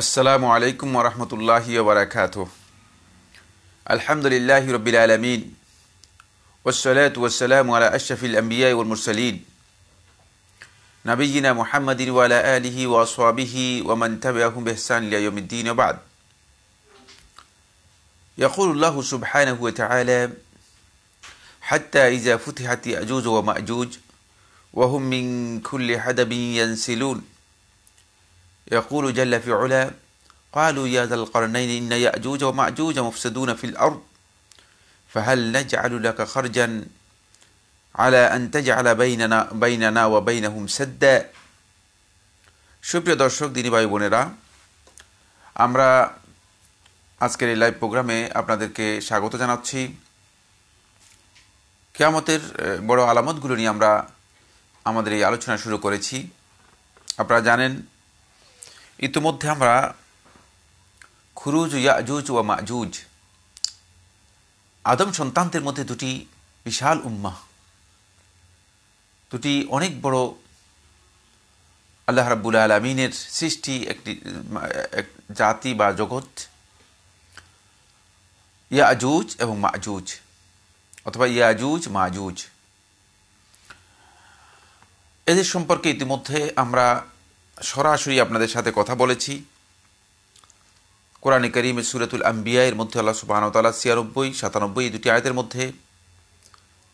अस्सलामु अलैकुम व रहमतुल्लाहि व बरकातुहू। अल्हम्दुलिल्लाहि रब्बिल आलमीन वस्सलातु वस्सलामु अला अशरफिल अंबियाई वल मुरसलीन नबीना मुहम्मदिन व अला आलिहि व अस्हाबिहि व मन तबिअहुम बिहसान इला यौमिद्दीन व बाद। यक़ूलुल्लाहु सुब्हानहू व तआला हत्ता इज़ा फुतिहत याजूज व माजूज व हुम मिन कुल्लि हदबि यंसिलून। यक़ूलु जल्ल फ़िअला क़ालू या ज़ल क़र्नैनि इन्न याजूज व माजूज मुफ़सिदून फ़िल अर्ज़ फ़हल नजअलु लक ख़र्जन अला अन तजअल बैनना व बैनहुम सद्दा। সুপ্রিয় দর্শক, দিনী ভাই বোনেরা, আমরা আজকের এই লাইভ প্রোগ্রামে আপনাদেরকে স্বাগত জানাচ্ছি। কিয়ামতের বড় আলামতগুলো নিয়ে আমরা আমাদের এই আলোচনা শুরু করেছি। আপনারা জানেন ইতিমধ্যে আমরা খুরুজ ইয়াজুজ ও মাজুজ, আদম সন্তানদের মধ্যে দুটি বিশাল উম্মাহ, দুটি অনেক বড় আল্লাহ রাব্বুল আলামিনের সৃষ্টি একটি জাতি বা জগৎ, ইয়াজুজ এবং মাজুজ অথবা ইয়াজুজ মাজুজ। এদের সম্পর্কে ইতিমধ্যে আমরা সরাসরি আপনাদের সাথে কথা বলেছি। কোরআনে কারীমে সূরাতুল আম্বিয়ার মধ্যে আল্লাহ সুবহানাহু ওয়া তাআলা ৯৬, ৯৭ এই দুটি আয়াতের মধ্যে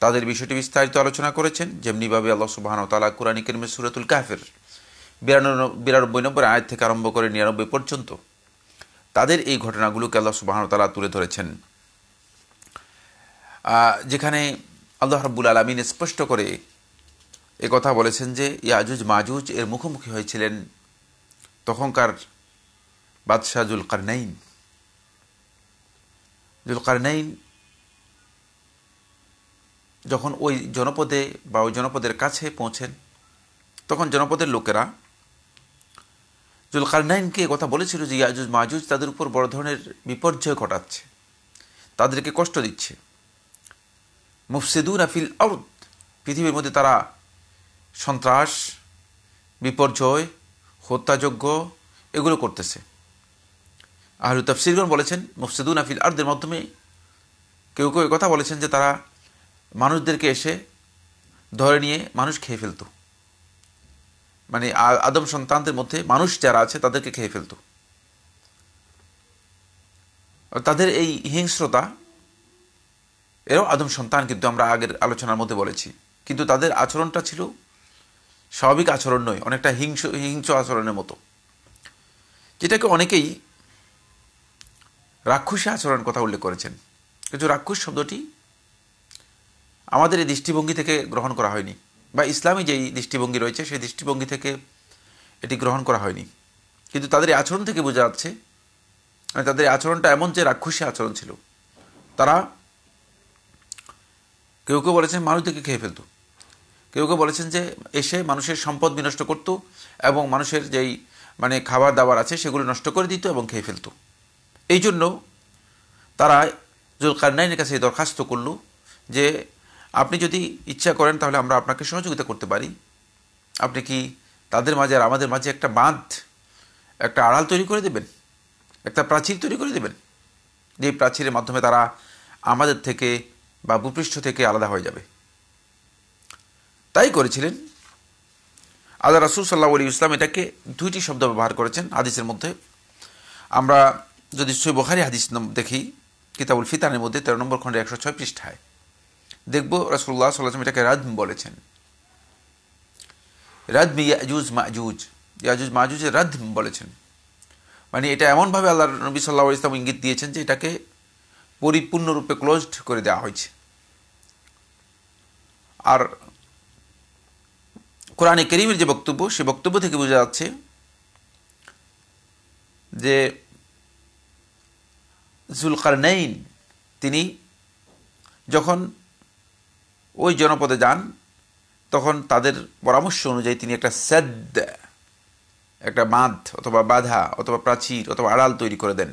তাদের বিষয়টি বিস্তারিত আলোচনা করেছেন। যেমনিভাবে আল্লাহ সুবহানাহু ওয়া তাআলা কোরআনে কারীমে সূরাতুল কাফির ৯২ নম্বর আয়াত থেকে আরম্ভ করে ৯৯ পর্যন্ত তাদের এই ঘটনাগুলোকে আল্লাহ সুবহানাহু ওয়া তাআলা তুলে ধরেছেন, যেখানে আল্লাহ রাব্বুল আলামিন স্পষ্ট করে এ কথা বলেছেন যে ইয়াজুজ মাজুজ এর মুখোমুখি হয়েছিলেন তখনকার বাদশা যুলকারনাইন। যুলকারনাইন যখন ওই জনপদে বা ওই জনপদের কাছে পৌঁছেন, তখন জনপদের লোকেরা যুলকারনাইনকে এ কথা বলেছিল যে ইয়াজুজ মাজুজ তাদের উপর বড় ধরনের বিপর্যয় ঘটাচ্ছে, তাদেরকে কষ্ট দিচ্ছে। মুফসিদুনা ফিল আরদ, পৃথিবীর মধ্যে তারা সন্ত্রাস, বিপর্যয়, হত্যাযজ্ঞ এগুলো করতেছে। আর তাফসীরগণ বলেছেন মুফসিদুনা ফিল আরদের মাধ্যমে কেউ কেউ কথা বলেছেন যে তারা মানুষদেরকে এসে ধরে নিয়ে মানুষ খেয়ে ফেলত, মানে আদম সন্তানদের মধ্যে মানুষ যারা আছে তাদেরকে খেয়ে ফেলত। তাদের এই হিংস্রতা, এরাও আদম সন্তান, কিন্তু আমরা আগের আলোচনার মধ্যে বলেছি, কিন্তু তাদের আচরণটা ছিল স্বাভাবিক আচরণ নয়, অনেকটা হিংস্র আচরণের মতো, যেটাকে অনেকেই রাক্ষসী আচরণ কথা উল্লেখ করেছেন। কিন্তু রাক্ষস শব্দটি আমাদের এই দৃষ্টিভঙ্গি থেকে গ্রহণ করা হয়নি, বা ইসলামী যেই দৃষ্টিভঙ্গি রয়েছে সেই দৃষ্টিভঙ্গি থেকে এটি গ্রহণ করা হয়নি, কিন্তু তাদের এই আচরণ থেকে বোঝা যাচ্ছে, মানে তাদের আচরণটা এমন যে রাক্ষসী আচরণ ছিল। তারা কেউ কেউ বলেছেন মানুষদেরকে খেয়ে ফেলত, কেউ কেউ বলেছেন যে এসে মানুষের সম্পদ বিনষ্ট করত এবং মানুষের যেই মানে খাবার দাবার আছে সেগুলো নষ্ট করে দিত এবং খেয়ে ফেলত। এই জন্য তারা যুলকারনাইনের কাছে দরখাস্ত করল যে আপনি যদি ইচ্ছা করেন তাহলে আমরা আপনাকে সহযোগিতা করতে পারি, আপনি কি তাদের মাঝে আর আমাদের মাঝে একটা বাঁধ, একটা আড়াল তৈরি করে দেবেন, একটা প্রাচীর তৈরি করে দেবেন, যে প্রাচীরের মাধ্যমে তারা আমাদের থেকে বা ভূপৃষ্ঠ থেকে আলাদা হয়ে যাবে। তাই করেছিলেন। আল্লাহ রাসূল সাল্লাল্লাহু আলাইহি ওয়াসাল্লাম এটাকে দুইটি শব্দ ব্যবহার করেছেন হাদিসের মধ্যে। আমরা যদি সহিহ বুখারী হাদিস দেখি, কিতাবুল ফিতানের মধ্যে ১৩ নম্বর খণ্ডে ১০৬ পৃষ্ঠায় দেখব রাসূলুল্লাহ সাল্লাল্লাহু আলাইহি ওয়াসাল্লাম এটাকে রাদম বলেছেন। রাদম ইয়াজুজ মাজুজ, ইয়াজুজ মাজুজের রাদম বলেছেন, মানে এটা এমনভাবে আল্লাহর নবী সাল্লাল্লাহু আলাইহি ওয়াসাল্লাম ইঙ্গিত দিয়েছেন যে এটাকে পরিপূর্ণরূপে ক্লোজড করে দেওয়া হয়েছে। আর কোরআনে কারীমের যে বক্তব্য, সে বক্তব্য থেকে বোঝা যাচ্ছে যে যুলকারনাইন তিনি যখন ওই জনপদে যান তখন তাদের পরামর্শ অনুযায়ী তিনি একটা সাদ, একটা বাঁধ অথবা বাধা অথবা প্রাচীর অথবা আড়াল তৈরি করে দেন।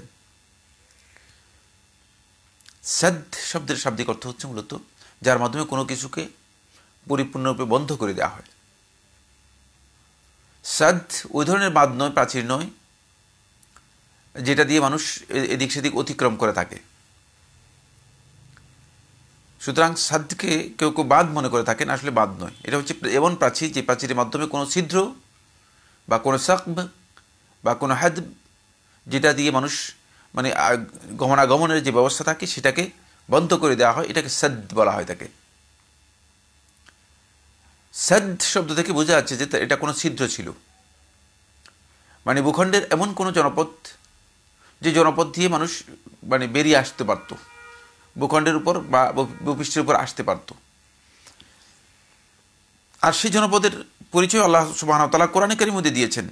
সাদ শব্দের শাব্দিক অর্থ হচ্ছে মূলত যার মাধ্যমে কোনো কিছুকে পরিপূর্ণরূপে বন্ধ করে দেওয়া হয়। সাদ ওই ধরনের বাঁধ নয়, প্রাচীর নয়, যেটা দিয়ে মানুষ এদিক সেদিক অতিক্রম করে থাকে। সুতরাং সাদকে কেউ কেউ বাঁধ মনে করে থাকেন, আসলে বাঁধ নয়, এটা হচ্ছে এমন প্রাচীর যে প্রাচীরের মাধ্যমে কোনো ছিদ্র বা কোনো সাকব বা কোনো হাদব, যেটা দিয়ে মানুষ মানে গমনাগমনের যে ব্যবস্থা থাকে সেটাকে বন্ধ করে দেওয়া হয়, এটাকে সাদ বলা হয়। তাকে সাদ শব্দ থেকে বোঝা যাচ্ছে যে এটা কোনো ছিদ্র ছিল, মানে ভূখণ্ডের এমন কোনো জনপদ যে জনপদ দিয়ে মানুষ মানে বেরিয়ে আসতে পারত, ভূখণ্ডের উপর বা ভূপৃষ্ঠের উপর আসতে পারত। আর সেই জনপদের পরিচয় আল্লাহ সুবহানাহু ওয়া তাআলা কোরআনে কারীমের মধ্যে দিয়েছেন,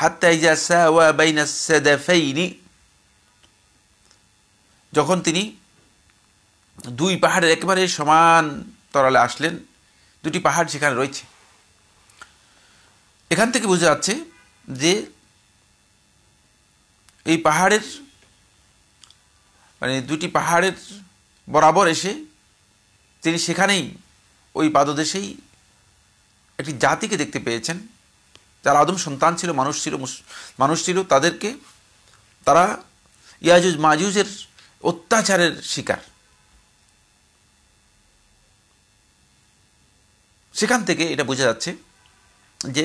হাত্তা ইযা সাওয়া বাইনা সাদাফাইনি, যখন তিনি দুই পাহাড়ের একেবারে সমান তরালে আসলেন, দুটি পাহাড় সেখানে রয়েছে। এখান থেকে বোঝা যাচ্ছে যে এই পাহাড়ের মানে দুটি পাহাড়ের বরাবর এসে তিনি সেখানেই ওই পাদদেশেই একটি জাতিকে দেখতে পেয়েছেন, যারা আদম সন্তান ছিল, মানুষ ছিল, তাদেরকে তারা ইয়াজুজ মাজুজের অত্যাচারের শিকার। সেখান থেকে এটা বোঝা যাচ্ছে যে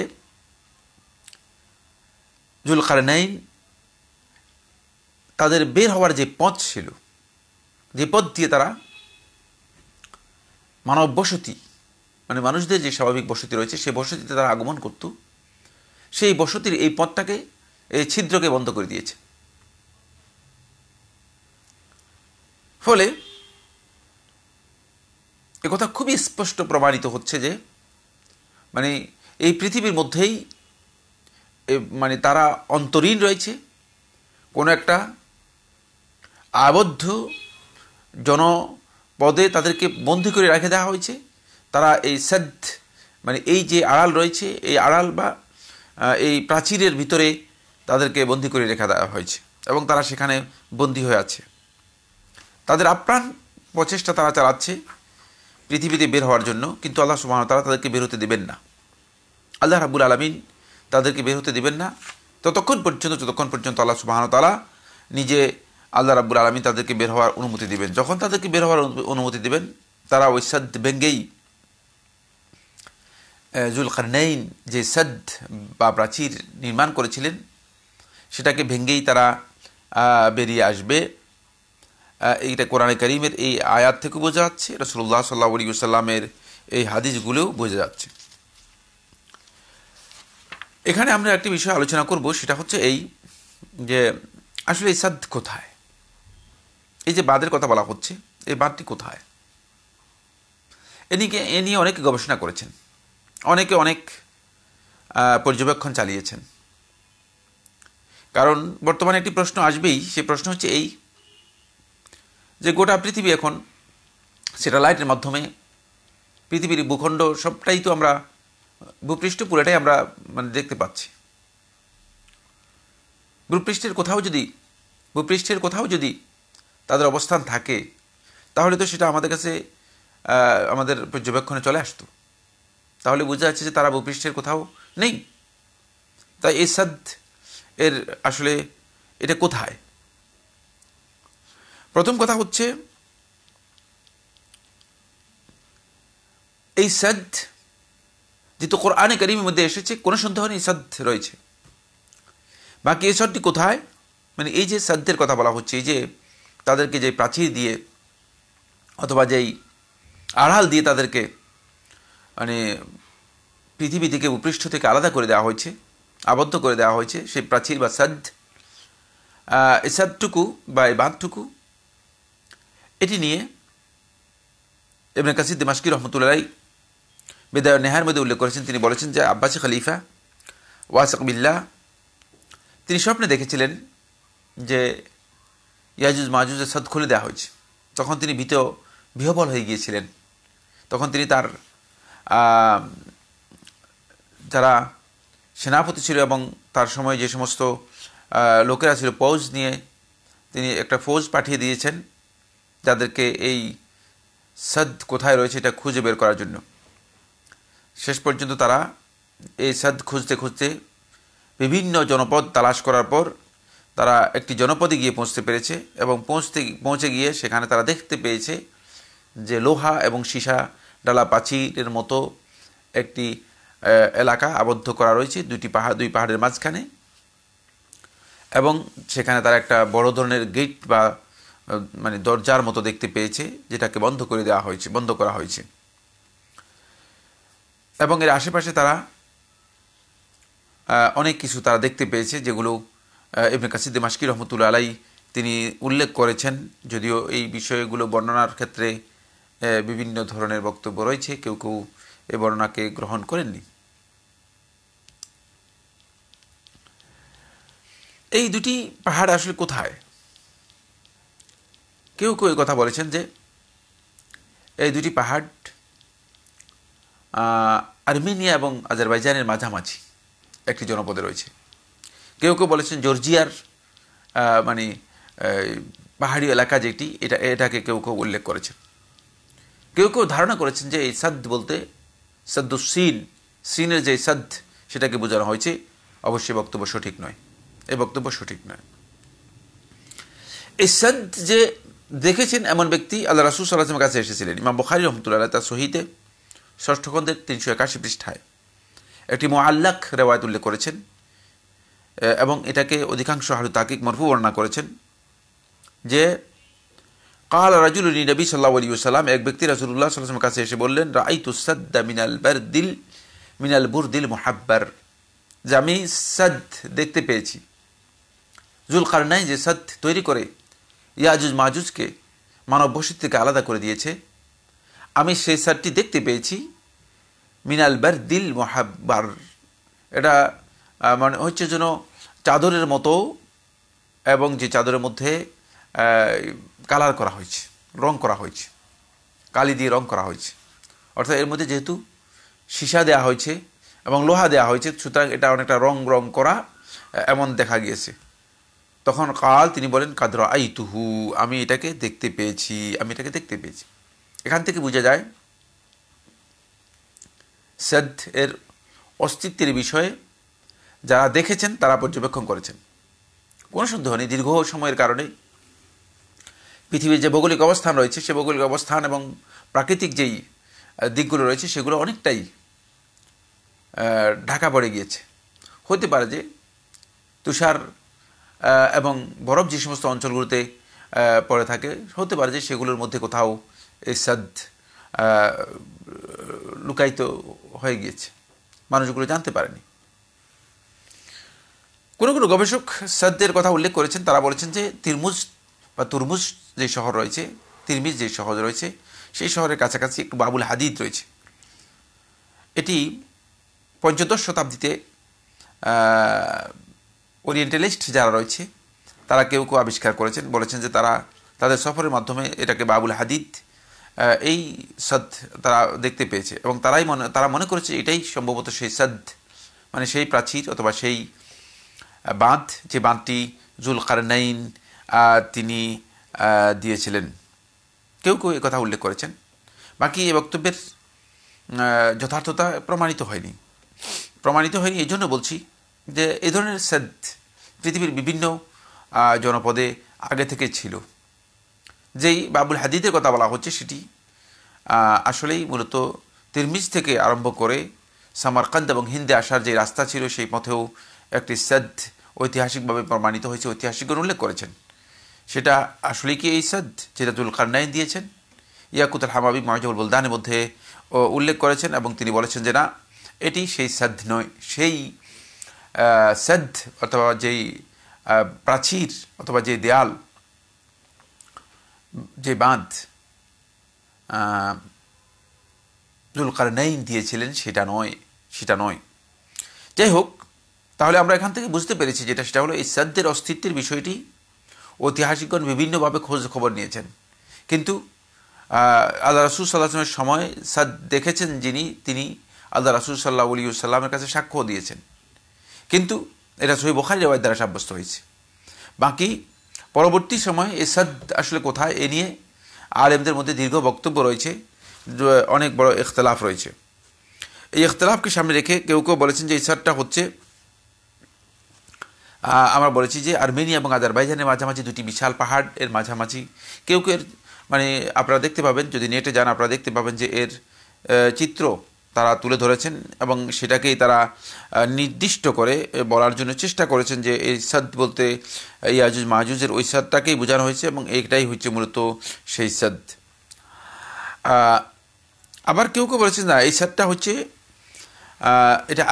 যুলকারনাইন তাদের বের হওয়ার যে পথ ছিল, যে পথ দিয়ে তারা মানব বসতি মানে মানুষদের যে স্বাভাবিক বসতি রয়েছে সেই বসতিতে তারা আগমন করত, সেই বসতির এই পথটাকে, এই ছিদ্রকে বন্ধ করে দিয়েছে। ফলে একথা খুবই স্পষ্ট প্রমাণিত হচ্ছে যে মানে এই পৃথিবীর মধ্যেই মানে তারা অন্তরীণ রয়েছে, কোনো একটা আবদ্ধ জনপদে তাদেরকে বন্দী করে রেখে দেওয়া হয়েছে। তারা এই সাদ মানে এই যে আড়াল রয়েছে, এই আড়াল বা এই প্রাচীরের ভিতরে তাদেরকে বন্দী করে রেখে দেওয়া হয়েছে এবং তারা সেখানে বন্দী হয়ে আছে। তাদের আপ্রাণ প্রচেষ্টা তারা চালাচ্ছে পৃথিবীতে বের হওয়ার জন্য, কিন্তু আল্লাহ সুবহানাহু ওয়া তাআলা তাদেরকে বের হতে দেবেন না। আল্লাহ রাব্বুল আলামিন তাদেরকে বের হতে দেবেন না ততক্ষণ পর্যন্ত যতক্ষণ পর্যন্ত আল্লাহ সুবহানাহু ওয়া তাআলা নিজে, আল্লাহ রাব্বুল আলামিন তাদেরকে বের হওয়ার অনুমতি দেবেন। যখন তাদেরকে বের হওয়ার অনুমতি দেবেন, তারা ওই সাদ ভেঙ্গেই যুলকারনাইন যে সাদ বা প্রাচীর নির্মাণ করেছিলেন সেটাকে ভেঙ্গেই তারা বেরিয়ে আসবে। এইটা কোরআনে কারীমের এই আয়াত থেকে বোঝা যাচ্ছে, রাসূলুল্লাহ সাল্লাল্লাহু আলাইহি ওয়াসাল্লামের এই হাদিসগুলোও বোঝা যাচ্ছে। এখানে আমরা একটি বিষয় আলোচনা করব, সেটা হচ্ছে এই যে আসলে এই সাদ কোথায়, এই যে বাঁধের কথা বলা হচ্ছে, এই বাঁধটি কোথায়, এ নিয়ে অনেকে গবেষণা করেছেন, অনেকে অনেক পর্যবেক্ষণ চালিয়েছেন। কারণ বর্তমানে একটি প্রশ্ন আসবেই, সেই প্রশ্ন হচ্ছে এই যে গোটা পৃথিবী এখন স্যাটেলাইটের মাধ্যমে পৃথিবীর ভূখণ্ড সবটাই তো আমরা, ভূপৃষ্ঠ পুরোটাই আমরা মানে দেখতে পাচ্ছি। ভূপৃষ্ঠের কোথাও যদি তাদের অবস্থান থাকে, তাহলে তো সেটা আমাদের কাছে আমাদের পর্যবেক্ষণে চলে আসতো, তাহলে বোঝা যাচ্ছে যে তারা ভূপৃষ্ঠের কোথাও নেই। তাই এই সাদ এর আসলে এটা কোথায়? প্রথম কথা হচ্ছে এই সাদ যেহেতু কোরআনে কারীমের মধ্যে এসেছে, কোনো সন্দেহ নেই সাদ রয়েছে। বাকি এই সাদটি কোথায়, মানে এই যে সাদের কথা বলা হচ্ছে, এই যে তাদেরকে যে প্রাচীর দিয়ে অথবা যেই আড়াল দিয়ে তাদেরকে মানে পৃথিবী থেকে ভূপৃষ্ঠ থেকে আলাদা করে দেওয়া হয়েছে, আবদ্ধ করে দেওয়া হয়েছে, সেই প্রাচীর বা সাদ, এই সাদটুকু বা এই বাঁধটুকু, এটি নিয়ে ইবনে কাসির দিমাশকি রহমতুল্লাহ আলাইহি বিদায় নেহার মধ্যে উল্লেখ করেছেন। তিনি বলেছেন যে আব্বাসী খলিফা ওয়াসিক বিল্লাহ তিনি স্বপ্নে দেখেছিলেন যে ইয়াজুজ মাজুজের সাদ খুলে দেওয়া হয়েছে, তখন তিনি বিহবল হয়ে গিয়েছিলেন। তখন তিনি তার যারা সেনাপতি ছিল এবং তার সময় যে সমস্ত লোকেরা ছিল ফৌজ নিয়ে, তিনি একটা ফৌজ পাঠিয়ে দিয়েছেন যাদেরকে এই সাদ কোথায় রয়েছে এটা খুঁজে বের করার জন্য। শেষ পর্যন্ত তারা এই সাদ খুঁজতে খুঁজতে বিভিন্ন জনপদ তালাশ করার পর তারা একটি জনপদে গিয়ে পৌঁছতে পেরেছে এবং পৌঁছে গিয়ে সেখানে তারা দেখতে পেয়েছে যে লোহা এবং সীসা ডালা পাচিরের মতো একটি এলাকা আবদ্ধ করা রয়েছে দুই পাহাড়ের মাঝখানে এবং সেখানে তারা একটা বড় ধরনের গেট বা মানে দরজার মতো দেখতে পেয়েছে যেটাকে বন্ধ করে দেওয়া হয়েছে বন্ধ করা হয়েছে এবং এর আশেপাশে তারা অনেক কিছু তারা দেখতে পেয়েছে যেগুলো ইবনে কাসির দিমাশকি রহমতুল্লাহ আলাইহি তিনি উল্লেখ করেছেন যদিও এই বিষয়গুলো বর্ণনার ক্ষেত্রে বিভিন্ন ধরনের বক্তব্য রয়েছে কেউ কেউ এই বর্ণনাকে গ্রহণ করেননি। এই দুটি পাহাড় আসলে কোথায়? কেউ কেউ এই কথা বলেছেন যে এই দুটি পাহাড় আর্মেনিয়া এবং আজারবাইজানের মাঝামাঝি একটি জনপদে রয়েছে। কেউ কেউ বলেছেন জর্জিয়ার মানে পাহাড়ি এলাকা যেটি এটাকে কেউ কেউ উল্লেখ করেছেন। কেউ কেউ ধারণা করেছেন যে এই সাদ বলতে সাদ্দু সিন সিনের যে সাদ সেটাকে বোঝানো হয়েছে। অবশ্যই বক্তব্য সঠিক নয়, এই বক্তব্য সঠিক নয়। এই সাদ যে দেখেছেন এমন ব্যক্তি আল্লাহ রাসূল সাল্লাল্লাহু আলাইহি ওয়াসাল্লামের কাছে এসেছিলেন। ইমাম বুখারী রাহমাতুল্লাহ আলাইহি তার সহিতে ষষ্ঠ খণ্ডের ৩৮১ পৃষ্ঠায় একটি মুআল্লাক রেওয়ায়াত উল্লেখ করেছেন এবং এটাকে অধিকাংশ আহলে তাহকিক মারফু বর্ণনা করেছেন যে قال رجل للنبي صلى الله عليه وسلم এক ব্যক্তি রাসূলুল্লাহ সাল্লাল্লাহু আলাইহি ওয়াসাল্লামের কাছে এসে বললেন রাআইতু সাদ মিনাল বুরদিল মুহাব্বার, যে আমি সাদ দেখতে পেয়েছি যুলকারনাইন যে সাদ তৈরি করে ইয়াজুজ মাজুজকে মানব বসতি থেকে আলাদা করে দিয়েছে, আমি সেই সাদটি দেখতে পেয়েছি মিনাল বারদিল মুহাব্বার। এটা মানে হচ্ছে যেন চাদরের মতো এবং যে চাদরের মধ্যে কালার করা হয়েছে, রং করা হয়েছে, কালি দিয়ে রং করা হয়েছে, অর্থাৎ এর মধ্যে যেহেতু সীসা দেওয়া হয়েছে এবং লোহা দেওয়া হয়েছে সুতরাং এটা অনেকটা রং করা এমন দেখা গিয়েছে। তখন কাল তিনি বলেন কাদরা আই তুহু, আমি এটাকে দেখতে পেয়েছি, আমি এটাকে দেখতে পেয়েছি। এখান থেকে বোঝা যায় সাদ এর অস্তিত্বের বিষয়ে যারা দেখেছেন তারা পর্যবেক্ষণ করেছেন, কোনো সন্দেহ নেই। দীর্ঘ সময়ের কারণে পৃথিবীর যে ভৌগোলিক অবস্থান রয়েছে সে ভৌগোলিক অবস্থান এবং প্রাকৃতিক যেই দিকগুলো রয়েছে সেগুলো অনেকটাই ঢাকা পড়ে গিয়েছে। হতে পারে যে তুষার এবং বরফ যে সমস্ত অঞ্চলগুলোতে পড়ে থাকে হতে পারে যে সেগুলোর মধ্যে কোথাও এই সাদ লুকায়িত হয়ে গিয়েছে, মানুষগুলো জানতে পারেনি। কোনো কোনো গবেষক সাদের কথা উল্লেখ করেছেন, তারা বলেছেন যে তিরমুজ বা তুরমুজ যে শহর রয়েছে, তিরমিজ যে শহর রয়েছে সেই শহরের কাছাকাছি একটু বাবুল হাদিদ রয়েছে। এটি ৫ম শতাব্দীতে ওরিয়েন্টালিস্ট যারা রয়েছে তারা কেউ কেউ আবিষ্কার করেছেন, বলেছেন যে তারা তাদের সফরের মাধ্যমে এটাকে বাবুল হাদিদ এই সাদ তারা দেখতে পেয়েছে এবং তারা মনে করেছে এটাই সম্ভবত সেই সাদ, মানে সেই প্রাচীর অথবা সেই বাঁধ যে বাঁধটি যুলকারনাইন তিনি দিয়েছিলেন। কেউ কেউ একথা উল্লেখ করেছেন। বাকি এই বক্তব্যের যথার্থতা প্রমাণিত হয়নি। এই জন্য বলছি যে এই ধরনের সাদ পৃথিবীর বিভিন্ন জনপদে আগে থেকে ছিল। যেই বাবুল হাদিদের কথা বলা হচ্ছে সেটি আসলেই মূলত তিরমিজ থেকে আরম্ভ করে সামারকান্দ এবং হিন্দে আসার যে রাস্তা ছিল সেই পথেও একটি সাদ ঐতিহাসিকভাবে প্রমাণিত হয়েছে, ঐতিহাসিকগণ উল্লেখ করেছেন। সেটা আসলে কি এই সাদ যেটা যুলকারনাইন দিয়েছেন? ইয়াকুত আল হামাবি মুআজাবুল বুলদানের মধ্যে উল্লেখ করেছেন এবং তিনি বলেছেন যে না, এটি সেই সাদ নয়, সেই সাদ অথবা যেই প্রাচীর অথবা যে দেয়াল, যে বাঁধ যুলকারনাইন দিয়েছিলেন সেটা নয়। যাই হোক, তাহলে আমরা এখান থেকে বুঝতে পেরেছি যেটা সেটা হলো এই সাদের অস্তিত্বের বিষয়টি ঐতিহাসিকগণ বিভিন্নভাবে খোঁজ খবর নিয়েছেন, কিন্তু আল্লাহ রাসূল সাল্লাল্লাহু আলাইহি ওয়াসাল্লামের সময় সাদ দেখেছেন যিনি, তিনি আল্লাহ রাসূল সাল্লাল্লাহু আলাইহি ওয়াসাল্লামের কাছে সাক্ষ্য দিয়েছেন, কিন্তু এটা সহিহ বুখারী রিওয়ায়াত দ্বারা সাব্যস্ত হয়েছে। বাকি পরবর্তী সময়ে এই সাদ আসলে কোথায় এ নিয়ে আলেমদের মধ্যে দীর্ঘ বক্তব্য রয়েছে, অনেক বড় ইখতিলাফ রয়েছে। এই ইখতিলাফকে সামনে রেখে কেউ কেউ বলেছেন যে এই সাদটা হচ্ছে आमरा बोलेছি যে আর্মেনিয়া এবং আজারবাইজানের মাঝামাঝি দুটি বিশাল পাহাড়ের মাঝামাঝি কেউ কেউ মানে আপনারা দেখতে পাবেন যদি নেটে যান আপনারা দেখতে পাবেন যে এর চিত্র তারা তুলে ধরেছেন এবং সেটাকেই তারা নির্দিষ্ট করে বলার জন্য চেষ্টা করেছেন যে এই সাদ বলতে ইয়াজুজ মাজুজের ওই সাদটাকেই বোঝানো হয়েছে এবং এইটাই হচ্ছে মূলত সেই সাদ। আবার কেউ কেউ বলেছেন না এই সাদটা হচ্ছে এটা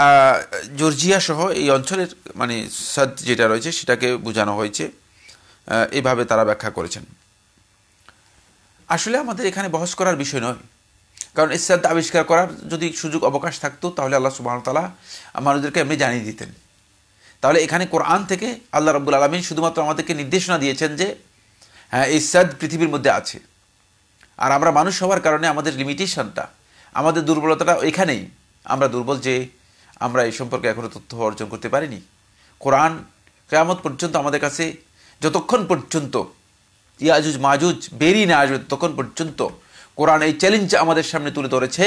জর্জিয়া সহ এই অঞ্চলের মানে সাদ যেটা রয়েছে সেটাকে বোঝানো হয়েছে, এভাবে তারা ব্যাখ্যা করেছেন। আসলে আমাদের এখানে বহস করার বিষয় নয়, কারণ এই সাদ আবিষ্কার করার যদি সুযোগ অবকাশ থাকতো তাহলে আল্লাহ সুবহানাহু ওয়া তাআলা আমাদেরকে এমনি জানিয়ে দিতেন। তাহলে এখানে কোরআন থেকে আল্লাহ রাব্বুল আলামিন শুধুমাত্র আমাদেরকে নির্দেশনা দিয়েছেন যে হ্যাঁ এই সাদ পৃথিবীর মধ্যে আছে, আর আমরা মানুষ হওয়ার কারণে আমাদের লিমিটেশনটা আমাদের দুর্বলতাটা এখানেই, আমরা দুর্বল যে আমরা এই সম্পর্কে এখনও তথ্য অর্জন করতে পারিনি। কোরআন কিয়ামত পর্যন্ত আমাদের কাছে যতক্ষণ পর্যন্ত ইয়াজুজ মাজুজ বেরিয়ে না আসবে ততক্ষণ পর্যন্ত কোরআন এই চ্যালেঞ্জ আমাদের সামনে তুলে ধরেছে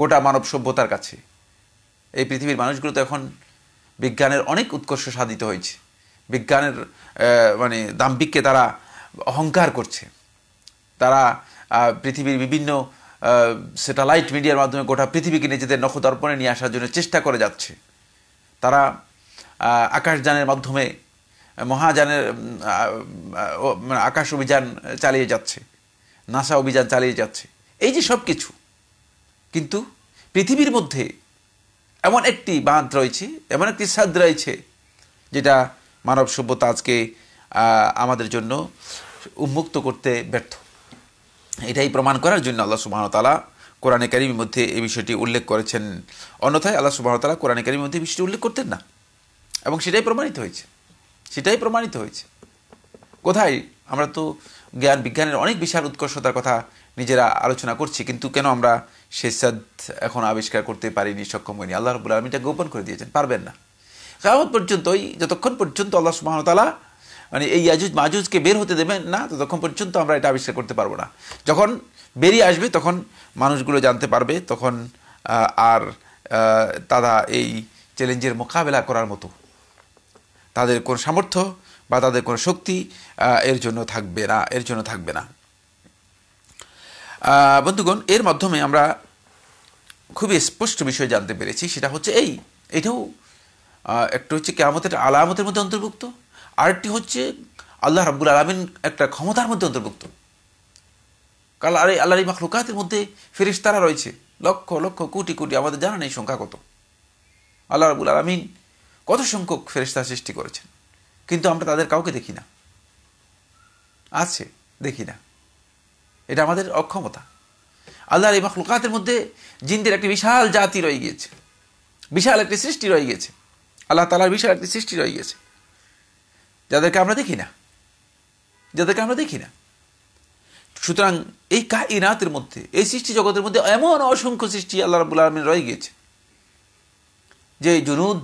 গোটা মানব সভ্যতার কাছে। এই পৃথিবীর মানুষগুলো তো এখন বিজ্ঞানের অনেক উৎকর্ষ সাধিত হয়েছে, বিজ্ঞানের মানে দাম্ভিককে তারা অহংকার করছে, তারা পৃথিবীর বিভিন্ন স্যাটেলাইট মিডিয়ার মাধ্যমে গোটা পৃথিবীকে নিজেদের নখদর্পণে নিয়ে আসার জন্য চেষ্টা করে যাচ্ছে, তারা আকাশযানের মাধ্যমে মহাযানের মানে আকাশ অভিযান চালিয়ে যাচ্ছে, নাসা অভিযান চালিয়ে যাচ্ছে, এই যে সব কিছু। কিন্তু পৃথিবীর মধ্যে এমন একটি বাঁধ রয়েছে, এমন একটি সাদ রয়েছে যেটা মানব সভ্যতা আজকে আমাদের জন্য উন্মুক্ত করতে ব্যর্থ। এটাই প্রমাণ করার জন্য আল্লাহ সুবহানাহু ওয়া তাআলা কোরআনে কারীমের মধ্যে এই বিষয়টি উল্লেখ করেছেন, অন্যথায় আল্লাহ সুবহানাহু ওয়া তাআলা কোরআনে কারীমের মধ্যে বিষয়টি উল্লেখ করতেন না, এবং সেটাই প্রমাণিত হয়েছে, সেটাই প্রমাণিত হয়েছে। কোথায় আমরা তো জ্ঞান বিজ্ঞানের অনেক বিশাল উৎকর্ষতার কথা নিজেরা আলোচনা করছি, কিন্তু কেন আমরা সেই সাদ এখন আবিষ্কার করতে পারিনি, সক্ষম হইনি? আল্লাহ রাব্বুল আলামিন এটা গোপন করে দিয়েছেন, পারবেন না কিয়ামত পর্যন্ত। যতক্ষণ পর্যন্ত আল্লাহ সুবহানাহু ওয়া তাআলা মানে এই ইয়াজুজ মাজুজকে বের হতে দেবেন না ততক্ষণ পর্যন্ত আমরা এটা আবিষ্কার করতে পারবো না। যখন বেরিয়ে আসবে তখন মানুষগুলো জানতে পারবে, তখন আর তারা এই চ্যালেঞ্জের মোকাবেলা করার মতো তাদের কোনো সামর্থ্য বা তাদের কোনো শক্তি এর জন্য থাকবে না, এর জন্য থাকবে না। বন্ধুগণ, এর মাধ্যমে আমরা খুবই স্পষ্ট বিষয় জানতে পেরেছি, সেটা হচ্ছে এটাও একটা হচ্ছে কিয়ামতের আলামতের মধ্যে অন্তর্ভুক্ত, আরেকটি হচ্ছে আল্লাহ রাব্বুল আলামিন একটা ক্ষমতার মধ্যে অন্তর্ভুক্ত। কারণ আর এই আল্লাহর এই মাখলুকাতের মধ্যে ফেরেশতারা রয়েছে, লক্ষ লক্ষ কোটি কোটি, আমাদের জানা নেই সংখ্যা কত। আল্লাহ রাব্বুল আলামিন কত সংখ্যক ফেরেশতা সৃষ্টি করেছেন, কিন্তু আমরা তাদের কাউকে দেখি না, আছে দেখি না, এটা আমাদের অক্ষমতা। আল্লাহর এই মাখলুকাতের মধ্যে জিনদের একটি বিশাল জাতি রয়ে গিয়েছে, বিশাল একটি সৃষ্টি রয়ে গিয়েছে, আল্লাহ তাআলার বিশাল একটি সৃষ্টি রয়ে গিয়েছে, যাদেরকে আমরা দেখি না। সুতরাং এই কায়নাতের মধ্যে, এই সৃষ্টি জগতের মধ্যে এমন অসংখ্য সৃষ্টি আল্লাহ রাব্বুল আলামিন রয়ে গিয়েছে, যেই জুনুদ,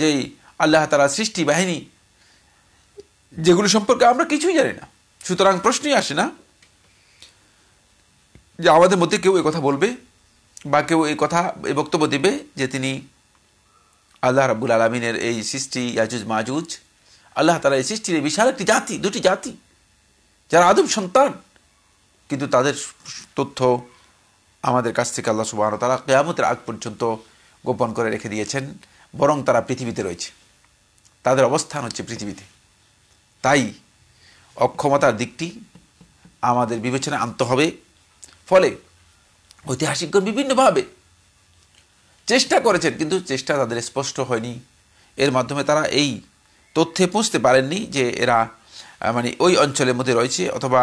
যেই আল্লাহ তাআলা সৃষ্টি বাহিনী, যেগুলো সম্পর্কে আমরা কিছুই জানি না। সুতরাং প্রশ্নই আসে না যে আমাদের মধ্যে কেউ এই কথা বলবে বা কেউ এই বক্তব্য দেবে যে তিনি আল্লাহ রাব্বুল আলামিনের এই সৃষ্টি ইয়াজুজ মাজুজ, আল্লাহ তাআলা এই সৃষ্টির বিশাল একটি জাতি, দুটি জাতি যারা আদম সন্তান, কিন্তু তাদের তথ্য আমাদের কাছ থেকে আল্লাহ সুবহানাহু ওয়া তাআলা কিয়ামতের আগ পর্যন্ত গোপন করে রেখে দিয়েছেন, বরং তারা পৃথিবীতে রয়েছে, তাদের অবস্থান হচ্ছে পৃথিবীতে। তাই অক্ষমতার দিকটি আমাদের বিবেচনায় আনতে হবে। ফলে ঐতিহাসিকগণ বিভিন্নভাবে চেষ্টা করেছেন, কিন্তু চেষ্টা তাদের স্পষ্ট হয়নি, এর মাধ্যমে তারা এই তথ্যে পৌঁছতে পারেননি যে এরা মানে ওই অঞ্চলের মধ্যে রয়েছে, অথবা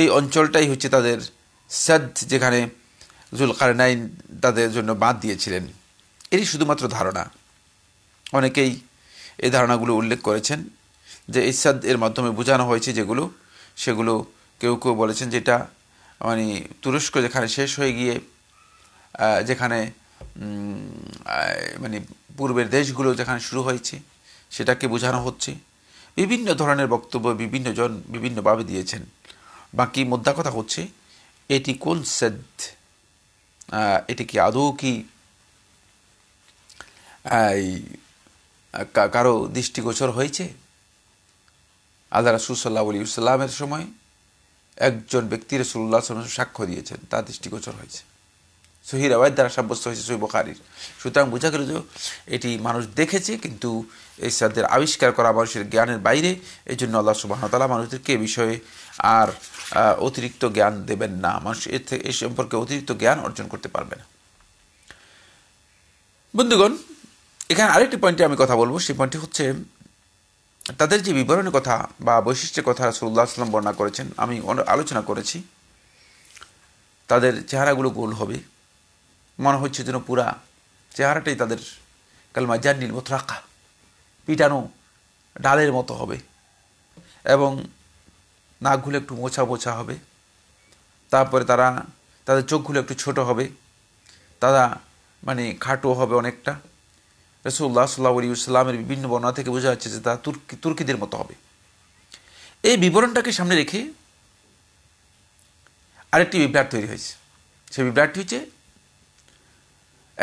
এই অঞ্চলটাই হচ্ছে তাদের সাদ যেখানে যুলকারনাইন তাদের জন্য বাদ দিয়েছিলেন। এরই শুধুমাত্র ধারণা, অনেকেই এই ধারণাগুলো উল্লেখ করেছেন যে এই সাদ এর মাধ্যমে বোঝানো হয়েছে যেগুলো, সেগুলো কেউ কেউ বলেছেন যেটা মানে তুরস্ক যেখানে শেষ হয়ে গিয়ে, যেখানে মানে পূর্বের দেশগুলো যেখানে শুরু হয়েছে সেটাকে বোঝানো হচ্ছে। বিভিন্ন ধরনের বক্তব্য বিভিন্নজন বিভিন্নভাবে দিয়েছেন। বাকি মোদ্দা কথা হচ্ছে এটি কোন সাদ, এটি কি আদৌ কি কারো দৃষ্টিগোচর হয়েছে? আল্লাহ রাসূল সাল্লাল্লাহু আলাইহি ওয়াসাল্লামের সময় একজন ব্যক্তি রাসূলুল্লাহ সাল্লাল্লাহু আলাইহি ওয়াসাল্লাম সাক্ষ্য দিয়েছেন, তার দৃষ্টিগোচর হয়েছে। সহি রাওয়ায়াত দ্বারা সাব্যস্ত হয়েছে সহি বুখারীর। সুতরাং বোঝা গেল যে এটি মানুষ দেখেছে, কিন্তু এই সাদের আবিষ্কার করা মানুষের জ্ঞানের বাইরে। এই জন্য আল্লাহ সুবহানাহু ওয়া তাআলা মানুষদেরকে এ বিষয়ে আর অতিরিক্ত জ্ঞান দেবেন না, মানুষ এ সম্পর্কে অতিরিক্ত জ্ঞান অর্জন করতে পারবে না। বন্ধুগণ, এখানে আরেকটি পয়েন্টে আমি কথা বলবো, সেই পয়েন্টটি হচ্ছে তাদের যে বিবরণের কথা বা বৈশিষ্ট্যের কথা রাসূলুল্লাহ সাল্লাল্লাহু আলাইহি ওয়াসাল্লাম বর্ণনা করেছেন, আমি আলোচনা করেছি। তাদের চেহারাগুলো গোল হবে, মনে হচ্ছে যেন পুরা চেহারাটাই তাদের কালমা জান্নিল মুতরাক্কা পিটানো ডালের মতো হবে, এবং নাকগুলো একটু মোছা মোছা হবে। তারপরে তাদের চোখগুলো একটু ছোট হবে, তারা মানে খাটো হবে অনেকটা। রাসূলুল্লাহ সাল্লাল্লাহু আলাইহি ওয়াসাল্লামের বিভিন্ন বর্ণনা থেকে বোঝা যাচ্ছে যে তারা তুর্কিদের মতো হবে। এই বিবরণটাকে সামনে রেখে আরেকটি বিভ্রাট তৈরি হয়েছে। সেই বিভ্রাটটি হচ্ছে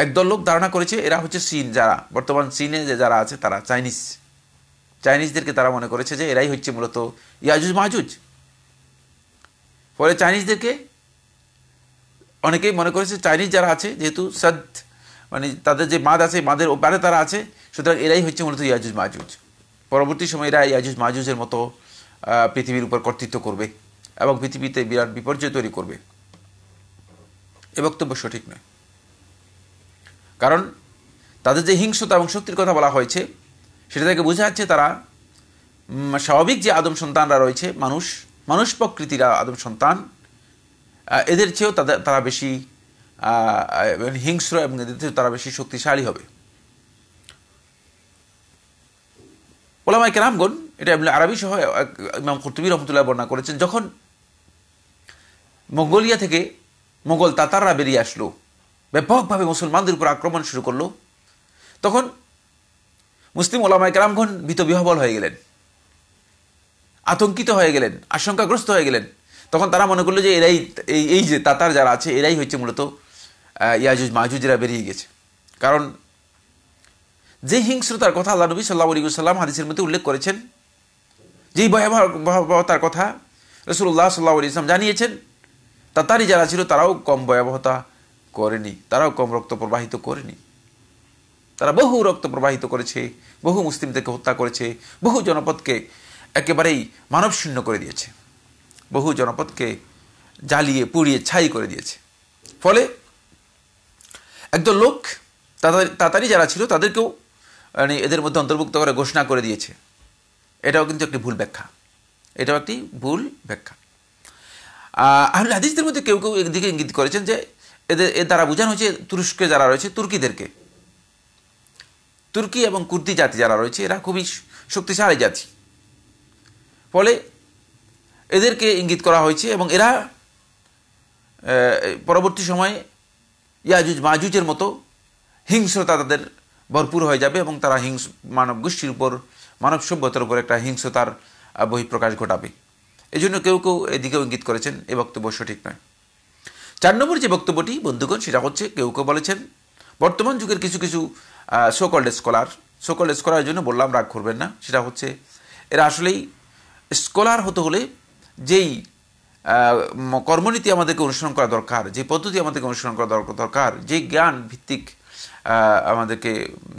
একদল লোক ধারণা করেছে এরা হচ্ছে চীন, যারা বর্তমান চীনে যারা আছে তারা চাইনিজদেরকে তারা মনে করেছে যে এরাই হচ্ছে মূলত ইয়াজুয-মাজুয। ফলে চাইনিজদেরকে অনেকেই মনে করেছে চাইনিজ যারা আছে, যেহেতু সাদ মানে তাদের যে মাদ আছে মাদের ওপারে তারা আছে, সুতরাং এরাই হচ্ছে মূলত ইয়াজুয-মাজুয। পরবর্তী সময় এরা ইয়াজুয-মাজুযের মতো পৃথিবীর উপর কর্তৃত্ব করবে এবং পৃথিবীতে বিরাট বিপর্যয় তৈরি করবে। এ বক্তব্য সঠিক নয়, কারণ তাদের যে হিংস্রতা এবং শক্তির কথা বলা হয়েছে সেটা থেকে বোঝা যাচ্ছে তারা স্বাভাবিক যে আদম সন্তানরা রয়েছে, মানুষ প্রকৃতির আদম সন্তান, এদের চেয়েও তারা বেশি হিংস্র এবং এদের চেয়েও তারা বেশি শক্তিশালী হবে। ওলামায়ে কেরামগণ এটা ইবনে আরাবী সহ ইমাম কুরতুবী রহমতুল্লাহ বর্ণনা করেছেন, যখন মঙ্গোলিয়া থেকে মোগল তাতাররা বেরিয়ে আসলো, ব্যাপকভাবে মুসলমানদের উপর আক্রমণ শুরু করলো, তখন মুসলিম ওলামায়ে কেরামগণ ভীতবিহ্বল হয়ে গেলেন, আতঙ্কিত হয়ে গেলেন, আশঙ্কাগ্রস্ত হয়ে গেলেন। তখন তারা মনে করলো যে এরাই এই যে তাতার যারা আছে এরাই হচ্ছে মূলত ইয়াজুয-মাজুযরা বেরিয়ে গেছে। কারণ যে হিংস্রতার কথা আল্লাহ নবী সাল্লাল্লাহু আলাইহি ওয়াসাল্লাম হাদিসের মধ্যে উল্লেখ করেছেন, যেই ভয়াবহতার কথা রাসূলুল্লাহ সাল্লাল্লাহু আলাইহি ওয়াসাল্লাম জানিয়েছেন, তাতারি যারা ছিল তারাও কম ভয়াবহতা করেনি, তারাও কম রক্ত প্রবাহিত করেনি। তারা বহু রক্ত প্রবাহিত করেছে, বহু মুসলিমদেরকে হত্যা করেছে, বহু জনপদকে একেবারেই মানবশূন্য করে দিয়েছে, বহু জনপদকে জ্বালিয়ে পুড়িয়ে ছাই করে দিয়েছে। ফলে একদল লোক তাতারি যারা ছিল তাদেরকেও মানে এদের মধ্যে অন্তর্ভুক্ত করে ঘোষণা করে দিয়েছে। এটাও কিন্তু একটি ভুল ব্যাখ্যা, এটাও একটি ভুল ব্যাখ্যা। আহলে হাদিসদের মধ্যে কেউ কেউ এদিকে ইঙ্গিত করেছেন যে এর দ্বারা বোঝানো হয়েছে তুরস্কে যারা রয়েছে তুর্কিদেরকে, তুর্কি এবং কুর্দি জাতি যারা রয়েছে এরা খুবই শক্তিশালী জাতি, ফলে এদেরকে ইঙ্গিত করা হয়েছে এবং এরা পরবর্তী সময়ে ইয়াজুয-মাজুযের মতো হিংস্রতা তাদের ভরপুর হয়ে যাবে এবং তারা মানব গোষ্ঠীর উপর, মানব সভ্যতার উপর একটা হিংস্রতার বহিঃপ্রকাশ ঘটাবে। এজন্য কেউ কেউ এদিকেও ইঙ্গিত করেছেন, এ বক্তব্য সঠিক নয়। ৪ নম্বর যে বক্তব্যটি বন্ধুগণ, সেটা হচ্ছে কেউ কেউ বলেছেন, বর্তমান যুগের কিছু কিছু সোকল্ড স্কলারের জন্য বললাম রাগ করবেন না, সেটা হচ্ছে এরা আসলেই স্কলার হতে হলে যেই কর্মনীতি আমাদেরকে অনুসরণ করা দরকার, যে পদ্ধতি আমাদেরকে অনুসরণ করা দরকার, যে জ্ঞান ভিত্তিক আমাদেরকে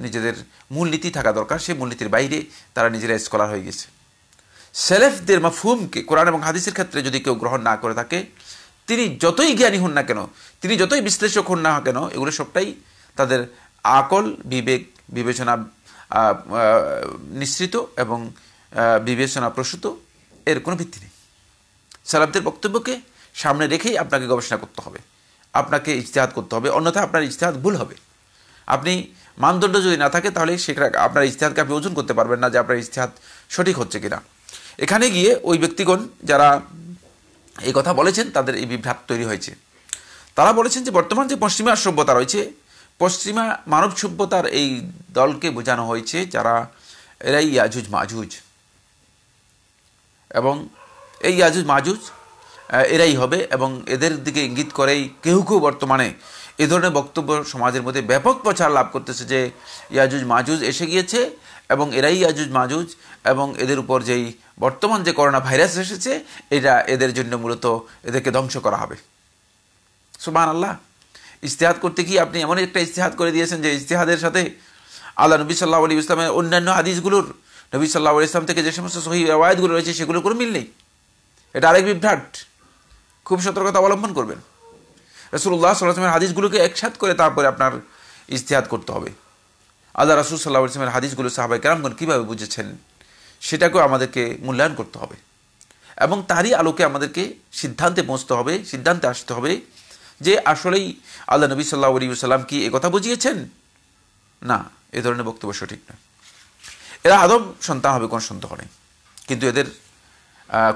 নিজেদের মূলনীতি থাকা দরকার, সেই মূলনীতির বাইরে তারা নিজেরা স্কলার হয়ে গেছে। সেলেফদের মাফহুমকে কোরআন এবং হাদিসের ক্ষেত্রে যদি কেউ গ্রহণ না করে থাকে, তিনি যতই জ্ঞানী হন না কেন, তিনি যতই বিশ্লেষক হন না কেন, এগুলো সবটাই তাদের আকল, বিবেক, বিবেচনা নিঃসৃত এবং বিবেচনা প্রসূত, এর কোনো ভিত্তি নেই। সালাফদের বক্তব্যকে সামনে রেখেই আপনাকে গবেষণা করতে হবে, আপনাকে ইজতিহাদ করতে হবে, অন্যথায় আপনার ইজতিহাদ ভুল হবে। আপনি মানদণ্ড যদি না থাকে তাহলে সেটা আপনার ইজতিহাদকে আপনি ওজন করতে পারবেন না যে আপনার ইজতিহাদ সঠিক হচ্ছে কিনা। এখানে গিয়ে ওই ব্যক্তিগণ যারা এই কথা বলেছেন তাদের এই বিভ্রাট তৈরি হয়েছে। তারা বলেছেন যে বর্তমান যে পশ্চিমা সভ্যতা রয়েছে, পশ্চিমা মানব সভ্যতার এই দলকে বোঝানো হয়েছে যারা এরাই ইয়াজুয-মাজুয, এবং এই ইয়াজুয-মাজুয এরাই হবে, এবং এদের দিকে ইঙ্গিত করেই কেউ কেউ বর্তমানে এ ধরনের বক্তব্য সমাজের মধ্যে ব্যাপক প্রচার লাভ করতেছে যে ইয়াজুয-মাজুয এসে গিয়েছে, এবং এরাই ইয়াজুয মাজুয এবং এদের উপর যেই বর্তমান যে করোনা ভাইরাস এসেছে এটা এদের জন্য মূলত এদেরকে ধ্বংস করা হবে। সুবহানাল্লাহ। ইজতিহাদ করতে কি আপনি এমন একটা ইজতিহাদ করে দিয়েছেন যে ইজতিহাদের সাথে আল্লাহ নবী সাল্লাল্লাহু আলাইহি ওয়াসাল্লামের অন্যান্য হাদিসগুলোর নবী সাল্লাল্লাহু আলাইহি ওয়াসাল্লাম থেকে যে সমস্ত সহিহ রিওয়ায়াতগুলো রয়েছে সেগুলো করে মিল নেই। এটা আরেক বিভ্রাট, খুব সতর্কতা অবলম্বন করবেন। রাসূলুল্লাহ সাল্লাল্লাহু আলাইহি ওয়াসাল্লামের হাদিসগুলোকে একসাথ করে তারপরে আপনার ইজতিহাদ করতে হবে। আল্লাহ রাসূল সাল্লাল্লাহু আলাইহি ওয়াসাল্লামের হাদিসগুলো সাহাবায়ে কেরামগণ কীভাবে বুঝেছেন সেটাকেও আমাদেরকে মূল্যায়ন করতে হবে এবং তারই আলোকে আমাদেরকে সিদ্ধান্তে পৌঁছতে হবে, সিদ্ধান্তে আসতে হবে যে আসলেই আল্লাহ নবী সাল্লাল্লাহু আলাইহি ওয়াসাল্লাম কি এ কথা বুঝিয়েছেন না। এ ধরনের বক্তব্য সঠিক নয়। এরা আদম সন্তান হবে কোন সন্তান হয়, কিন্তু এদের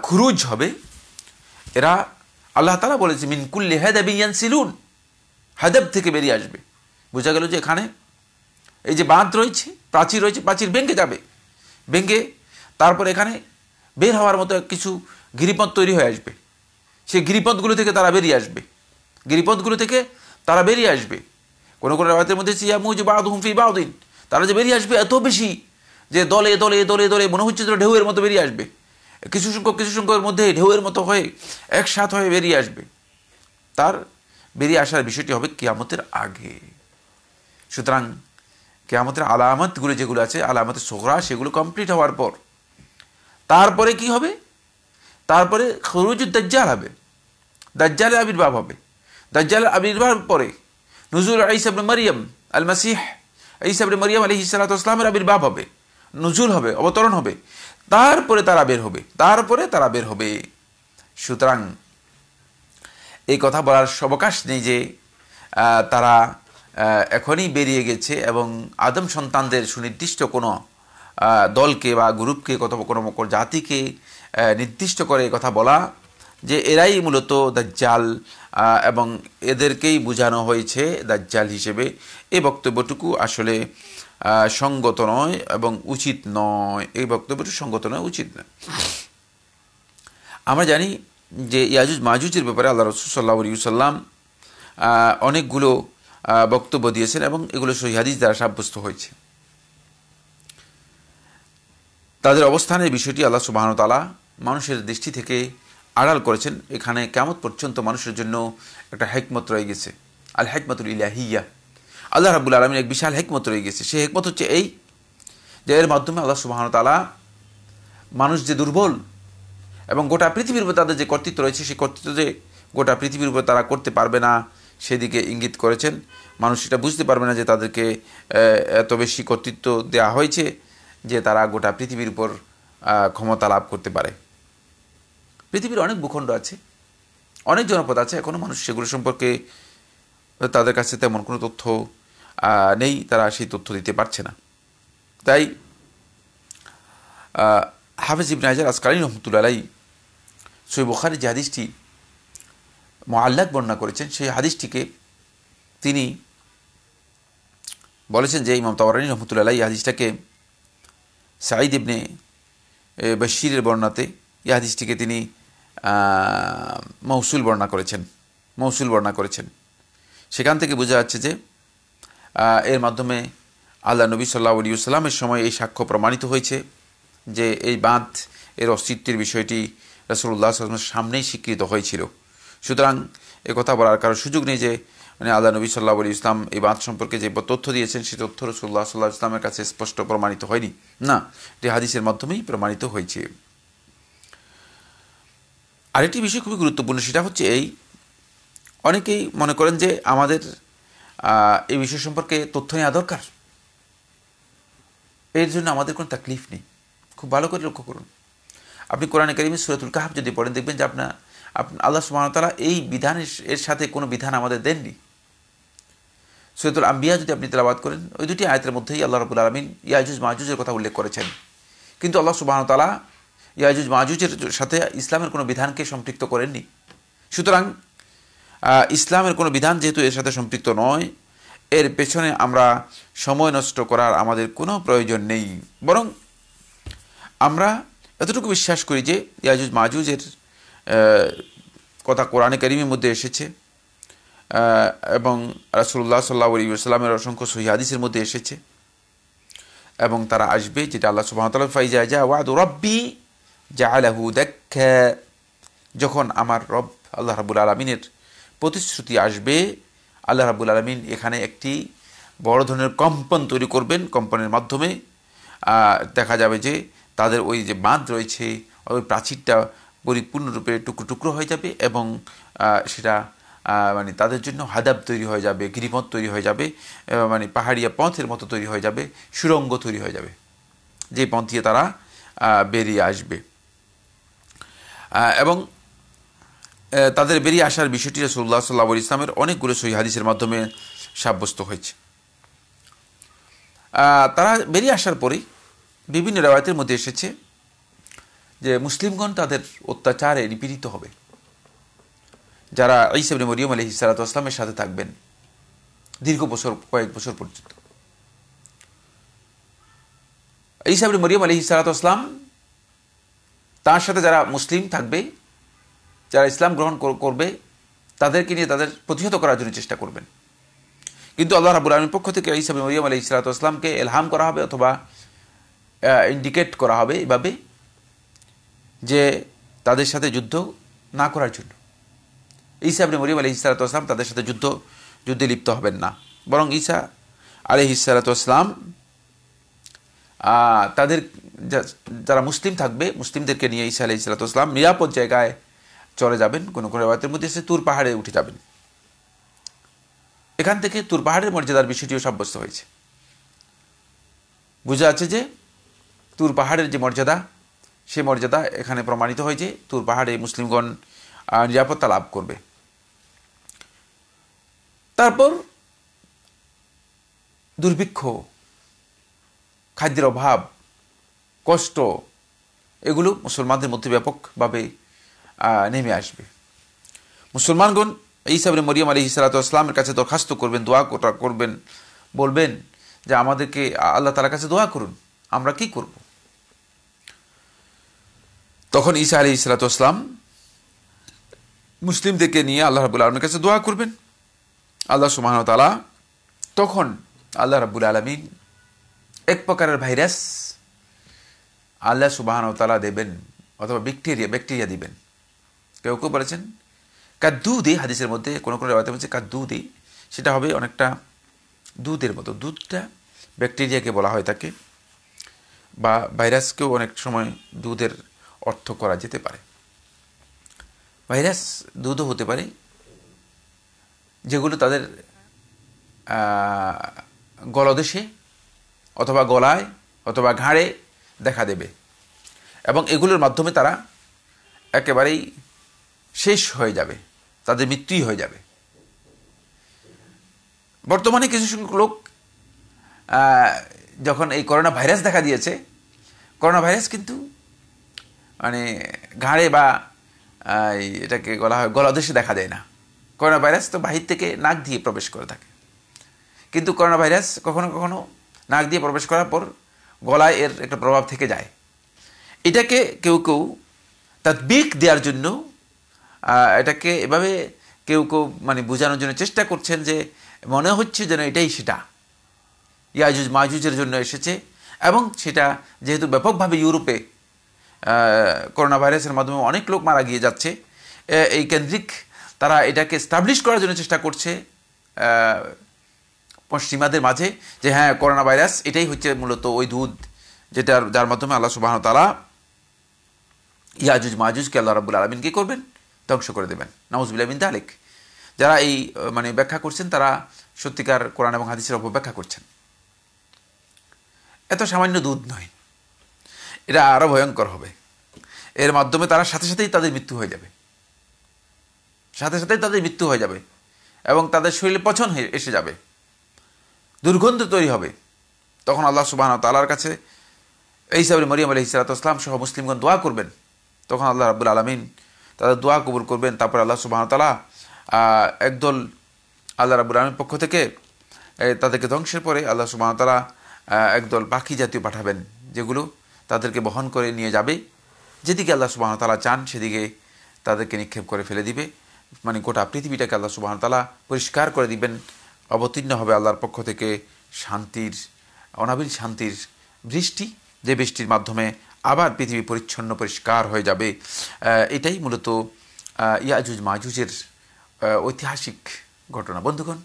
খুরুজ হবে। এরা আল্লাহ তাআলা বলেছে মিন কুল্লি হাদাবিন ইয়ানসিলুন, হাদাব থেকে বেরিয়ে আসবে। বোঝা গেল যে এখানে এই যে বাঁধ রয়েছে, প্রাচীর রয়েছে, প্রাচীর ভেঙে যাবে, ভেঙে তারপর এখানে বের হওয়ার মতো কিছু গিরিপথ তৈরি হয়ে আসবে। সেই গিরিপথগুলো থেকে তারা বেরিয়ে আসবে, গিরিপথগুলো থেকে তারা বেরিয়ে আসবে। কোনো কোনো রাওয়াতের মধ্যে ইয়ামুজ বা'দুহুম ফি বা'দিন, তারা যে বেরিয়ে আসবে এত বেশি যে দলে দলে দলে দলে মনে হচ্ছে যে ঢেউয়ের মতো বেরিয়ে আসবে। কিছু সংখ্যকের মধ্যে ঢেউয়ের মতো হয়ে একসাথ হয়ে বেরিয়ে আসবে। তার বেরিয়ে আসার বিষয়টি হবে কিয়ামতের আগে। সুতরাং কিয়ামতের আলামতগুলো যেগুলো আছে, আলামতের সুগরা, সেগুলো কমপ্লিট হওয়ার পর তারপরে কি হবে? তারপরে খুরুজুদ দাজ্জাল হবে, দাজ্জালের আবির্ভাব হবে। দাজ্জালের আবির্ভাব পরে নুজুল ঈসা ইবনে মারিয়াম আল মাসিহ, ঈসা ইবনে মারিয়াম আলাইহিস সালাতু ওয়াস সালামের আবির্ভাব হবে, নুজুল হবে, অবতরণ হবে, তারপরে তারা বের হবে, তারপরে তারা বের হবে। সুতরাং এই কথা বলার অবকাশ নেই যে তারা এখনই বেরিয়ে গেছে এবং আদম সন্তানদের সুনির্দিষ্ট কোনো দলকে বা গ্রুপকে কোনো জাতিকে নির্দিষ্ট করে কথা বলা যে এরাই মূলত দাজ্জাল এবং এদেরকেই বোঝানো হয়েছে দাজ্জাল হিসেবে, এই বক্তব্যটুকু আসলে সঙ্গত নয় এবং উচিত নয়। এই বক্তব্যটুকু সঙ্গত নয়, উচিত নয়। আমরা জানি যে ইয়াজুজ মাজুজের ব্যাপারে আল্লাহ রাসূল সাল্লাল্লাহু আলাইহি ওয়াসাল্লাম অনেকগুলো বক্তব্য দিয়েছেন এবং এগুলো সহিহ হাদিস দ্বারা সাব্যস্ত হয়েছে। তাদের অবস্থানের বিষয়টি আল্লাহ সুবহানাহু ওয়া তাআলা মানুষের দৃষ্টি থেকে আড়াল করেছেন। এখানে কিয়ামত পর্যন্ত মানুষের জন্য একটা হিকমত রয়ে গেছে, আল হিকমাতুল ইলাহিয়া। আল্লাহ রাব্বুল আলামিন এক বিশাল হিকমত রয়ে গেছে। সেই হিকমত হচ্ছে এই যে এর মাধ্যমে আল্লাহ সুবহানাহু ওয়া তাআলা মানুষ যে দুর্বল এবং গোটা পৃথিবীর উপর তাদের যে কর্তৃত্ব রয়েছে, সেই কর্তৃত্ব যে গোটা পৃথিবীর উপর তারা করতে পারবে না সেদিকে ইঙ্গিত করেছেন। মানুষ এটা বুঝতে পারবে না যে তাদেরকে এত বেশি কর্তৃত্ব দেওয়া হয়েছে যে তারা গোটা পৃথিবীর উপর ক্ষমতা লাভ করতে পারে। পৃথিবীর অনেক ভূখণ্ড আছে, অনেক জনপদ আছে, এখনও মানুষ সেগুলো সম্পর্কে তাদের কাছে তেমন কোনো তথ্য নেই, তারা সেই তথ্য দিতে পারছে না। তাই হাফেজ ইবনে হাজার আসকালানী রহমতুল্লাহ আলাইহি সহিহ বুখারী যে হাদিসটি মুআল্লাক বর্ণনা করেছেন, সেই হাদিসটিকে তিনি বলেছেন যে ইমাম তাবারানী রহমতুল্লাহ আলাইহি হাদিসটাকে সাঈদ ইবনে বশীরের বর্ণনাতে এই হাদিসটিকে তিনি মৌসুল বর্ণনা করেছেন। সেখান থেকে বোঝা যাচ্ছে যে এর মাধ্যমে আল্লাহ নবী সাল্লাল্লাহু আলাইহি ওয়াসাল্লামের সময় এই সাক্ষ্য প্রমাণিত হয়েছে যে এই বাঁধ এর অস্তিত্বের বিষয়টি রাসূলুল্লাহ সাল্লাল্লাহু আলাইহি ওয়াসাল্লামের সামনেই স্বীকৃত হয়েছিল। সুতরাং এ কথা বলার কারো সুযোগ নেই যে আল্লাহ নবী সাল্লাল্লাহু আলাইহি ওয়াসাল্লাম এই বাঁধ সম্পর্কে যে তথ্য দিয়েছেন সেই তথ্য রাসূলুল্লাহ সাল্লাল্লাহু আলাইহি ওয়াসাল্লামের কাছে স্পষ্ট প্রমাণিত হয়নি। না, এটি হাদিসের মাধ্যমেই প্রমাণিত হয়েছে। আরেকটি বিষয় খুবই গুরুত্বপূর্ণ, সেটা হচ্ছে এই অনেকেই মনে করেন যে আমাদের এই বিষয় সম্পর্কে তথ্য নেওয়া দরকার, এর জন্য আমাদের কোনো তাকলিফ নেই। খুব ভালো করে লক্ষ্য করুন, আপনি কোরআনে কারিমে সূরাতুল কাহফ যদি পড়েন দেখবেন যে আপনার আল্লাহ সুবহানাহু ওয়া তাআলা এই বিধানের এর সাথে কোনো বিধান আমাদের দেননি। সূরাতুল আম্বিয়া যদি আপনি তেলাওয়াত করেন, ওই দুটি আয়াতের মধ্যেই আল্লাহ রাব্বুল আলামিন ইয়াজুজ মাজুজের কথা উল্লেখ করেছেন, কিন্তু আল্লাহ সুবহানাহু ওয়া তাআলা ইয়াজুজ মাজুজের সাথে ইসলামের কোনো বিধানকে সম্পৃক্ত করেননি। সুতরাং ইসলামের কোনো বিধান যেহেতু এর সাথে সম্পৃক্ত নয়, এর পেছনে আমরা সময় নষ্ট করার আমাদের কোনো প্রয়োজন নেই। বরং আমরা এতটুকু বিশ্বাস করি যে ইয়াজুজ মাজুজের কথা কোরআনে কারিমের মধ্যে এসেছে এবং রাসূলুল্লাহ সাল্লাল্লাহু আলাইহি ওয়াসাল্লামের অসংখ্য সহিহ হাদিসের মধ্যে এসেছে এবং তারা আসবে যেটা আল্লাহ সুবহানাহু ওয়া তাআলা ফাইজাজা ওয়াদু রব্বি জাআলাহু দাক্কা। যখন আমার রব আল্লাহ রাব্বুল আলামিনের প্রতিশ্রুতি আসবে, আল্লাহ রাব্বুল আলামিন এখানে একটি বড় ধরনের কম্পন তৈরি করবেন। কম্পনের মাধ্যমে দেখা যাবে যে তাদের ওই যে বাঁধ রয়েছে, ওই প্রাচীরটা পরিপূর্ণরূপে টুকরো টুকরো হয়ে যাবে এবং সেটা মানে তাদের জন্য হাদাব তৈরি হয়ে যাবে, গিরিপথ তৈরি হয়ে যাবে, মানে পাহাড়িয়া পথের মতো তৈরি হয়ে যাবে, সুরঙ্গ তৈরি হয়ে যাবে, যে পথ দিয়ে তারা বেরিয়ে আসবে। এবং তাদের বেরিয়ে আসার বিষয়টি রাসূলুল্লাহ সাল্লাল্লাহু আলাইহি ওয়াসাল্লামের অনেকগুলো সহিহ হাদিসের মাধ্যমে সাব্যস্ত হয়েছে। তারা বেরিয়ে আসার পরে বিভিন্ন রিওয়ায়াতের মধ্যে এসেছে যে মুসলিমগণ তাদের অত্যাচারে নিপীড়িত হবে, যারা ঈসা ইবনে মরিয়ম আলাইহিস সালাতু ওয়াস সালামের সাথে থাকবেন দীর্ঘ বছর, কয়েক বছর পর্যন্ত। ঈসা ইবনে মরিয়ম আলাইহিস সালাতু ওয়াস সালাম, তার সাথে যারা মুসলিম থাকবে, যারা ইসলাম গ্রহণ করবে, তাদেরকে নিয়ে তাদের প্রতিহত করার জন্য চেষ্টা করবেন। কিন্তু আল্লাহ রাব্বুল আলামিনের পক্ষ থেকে ঈসা ইবনে মরিয়ম আলাইহিস সালাতু ওয়াস সালামকে ইলহাম করা হবে অথবা ইন্ডিকেট করা হবে এভাবে যে তাদের সাথে যুদ্ধ না করার জন্য। ঈসা ইবনে মরিয়ম আলাইহিস সালাতু ওয়াস সালাম তাদের সাথে যুদ্ধে লিপ্ত হবেন না, বরং ঈসা আলাইহিস সালাতু ওয়াস সালাম তাদের যারা মুসলিম থাকবে, মুসলিমদেরকে নিয়ে ঈসা আলাইহিস সালাতু ওয়াস সালাম নিরাপদ জায়গায় চলে যাবেন। কোনো কোনো রাতের মধ্যে এসে তুর পাহাড়ে উঠে যাবেন। এখান থেকে তুর পাহাড়ের মর্যাদার বিষয়টিও সাব্যস্ত হয়েছে। বোঝা যাচ্ছে যে তুর পাহাড়ের যে মর্যাদা, সে মর্যাদা এখানে প্রমাণিত হয়েছে। তুর পাহাড়ে মুসলিমগণ নিরাপত্তা লাভ করবে। তারপর দুর্ভিক্ষ, খাদ্যের অভাব, কষ্ট, এগুলো মুসলমানদের মধ্যে ব্যাপকভাবে নেমে আসবে। মুসলমানগণ ঈসা ইবনে মরিয়ম আলাইহিস সালাতু ওয়াস সালামের কাছে দরখাস্ত করবেন, দোয়া করবেন, বলবেন যে আমাদেরকে আল্লাহ তাআলার কাছে দোয়া করুন, আমরা কি করব। তখন ঈসা আলাইহিস সালাতু ওয়াস সালাম মুসলিমদেরকে নিয়ে আল্লাহ রাব্বুল আলামিনের কাছে দোয়া করবেন। আল্লাহ সুবহানাহু ওয়া তাআলা তখন, আল্লাহ রাব্বুল আলামিন এক প্রকারের ভাইরাস আল্লাহ সুবহানাহু ওয়া তাআলা দেবেন, অথবা ব্যাকটেরিয়া দিবেন। কেউ কেউ বলেছেন কাদ্দুদি, হাদিসের মধ্যে কোনো কোনো রেওয়াতে বলছে কাদ্দুদি, সেটা হবে অনেকটা দুধের মতো। দুধটা ব্যাকটেরিয়াকে বলা হয় থাকে, বা ভাইরাসকেও অনেক সময় দুধের অর্থ করা যেতে পারে। ভাইরাস দুধও হতে পারে, যেগুলো তাদের গলদেশে অথবা গলায় অথবা ঘাড়ে দেখা দেবে, এবং এগুলোর মাধ্যমে তারা একেবারেই শেষ হয়ে যাবে, তাদের মৃত্যুই হয়ে যাবে। বর্তমানে কিছু সংখ্যক লোক যখন এই করোনা ভাইরাস দেখা দিয়েছে, করোনা ভাইরাস কিন্তু মানে ঘাড়ে বা এটাকে বলা হয় গলাদেশে দেখা দেয় না। করোনা ভাইরাস তো বাহির থেকে নাক দিয়ে প্রবেশ করে থাকে, কিন্তু করোনা ভাইরাস কখনো কখনো নাক দিয়ে প্রবেশ করার পর গলায় এর একটা প্রভাব থেকে যায়। এটাকে কেউ কেউ তাদবিক দেওয়ার জন্য এটাকে এভাবে কেউ কেউ মানে বোঝানোর জন্য চেষ্টা করছেন যে মনে হচ্ছে যেন এটাই সেটা, ইয়াজুজ মাজুজের জন্য এসেছে। এবং সেটা যেহেতু ব্যাপকভাবে ইউরোপে করোনা ভাইরাসের মাধ্যমে অনেক লোক মারা গিয়ে যাচ্ছে, এই কেন্দ্রিক তারা এটাকে এস্টাবলিশ করার জন্য চেষ্টা করছে পশ্চিমাদের মাঝে যে হ্যাঁ, করোনা ভাইরাস এটাই হচ্ছে মূলত ওই দুধ যেটার যার মাধ্যমে আল্লাহ সুবহানাহু ওয়া তাআলা ইয়াজুজ মাজুজকে আল্লাহ রাব্বুল আলামিন কি করবেন, ধ্বংস করে দেবেন। নাউজুবিল্লাহ মিন যালিক। যারা এই মানে ব্যাখ্যা করছেন তারা সত্যিকার কোরআন এবং হাদিসের অপব্যাখ্যা করছেন। এত সামান্য দুধ নয়, এটা আরও ভয়ঙ্কর হবে। এর মাধ্যমে তারা সাথে সাথেই তাদের মৃত্যু হয়ে যাবে, সাথে সাথেই তাদের মৃত্যু হয়ে যাবে, এবং তাদের শরীরে পচন এসে যাবে, দুর্গন্ধ তৈরি হবে। তখন আল্লাহ সুবহানাহু ওয়া তাআলার কাছে ঈসা ইবনে মরিয়ম আলাইহিস সালাতু ওয়াস সালাম সহ মুসলিমগণ দোয়া করবেন। তখন আল্লাহ রাব্বুল আলামিন তাদের দোয়া কবুল করবেন। তারপর আল্লাহ সুবহানাহু ওয়া তাআলা একদল, আল্লাহ রাব্বুল আলামিনের পক্ষ থেকে তাদেরকে ধ্বংসের পরে আল্লাহ সুবহানাহু ওয়া তাআলা একদল পাখি জাতীয় পাঠাবেন, যেগুলো তাদেরকে বহন করে নিয়ে যাবে, যেদিকে আল্লাহ সুবহানাহু ওয়া তাআলা চান সেদিকে তাদেরকে নিক্ষেপ করে ফেলে দিবে। মানে গোটা পৃথিবীটাকে আল্লাহ সুবহানাহু ওয়া তাআলা পরিষ্কার করে দিবেন। অবতীর্ণ হবে আল্লাহর পক্ষ থেকে শান্তির, অনাবিল শান্তির বৃষ্টি যে বৃষ্টির মাধ্যমে আবার পৃথিবী পরিচ্ছন্ন পরিষ্কার হয়ে যাবে। এটাই মূলত ইয়াজুজ মাজুজের ঐতিহাসিক ঘটনা। বন্ধুগণ,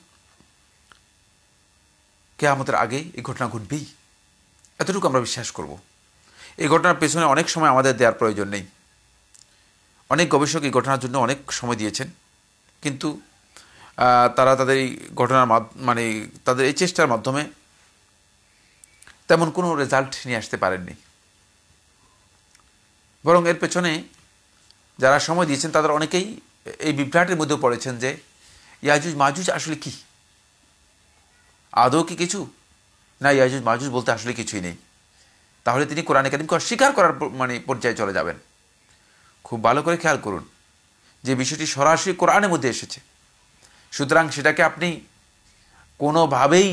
কিয়ামতের আগে এই ঘটনা ঘটবেই, এতটুকু আমরা বিশ্বাস করব। এই ঘটনার পেছনে অনেক সময় আমাদের দেওয়ার প্রয়োজন নেই। অনেক গবেষক এই ঘটনার জন্য অনেক সময় দিয়েছেন, কিন্তু তারা তাদের এই ঘটনার মানে তাদের এই চেষ্টার মাধ্যমে তেমন কোনো রেজাল্ট নিয়ে আসতে পারেননি। বরং এর পেছনে যারা সময় দিয়েছেন তাদের অনেকেই এই বিভ্রাটের মধ্যে পড়েছেন যে ইয়াজুজ মাজুজ আসলে কি, আদৌ কি কিছু, না ইয়াজুজ মাজুজ বলতে আসলে কিছুই নেই। তাহলে তিনি কোরআন কারিমকে অস্বীকার করার পর্যায়ে চলে যাবেন। খুব ভালো করে খেয়াল করুন যে বিষয়টি সরাসরি কোরআনের মধ্যে এসেছে, সুতরাং সেটাকে আপনি কোনোভাবেই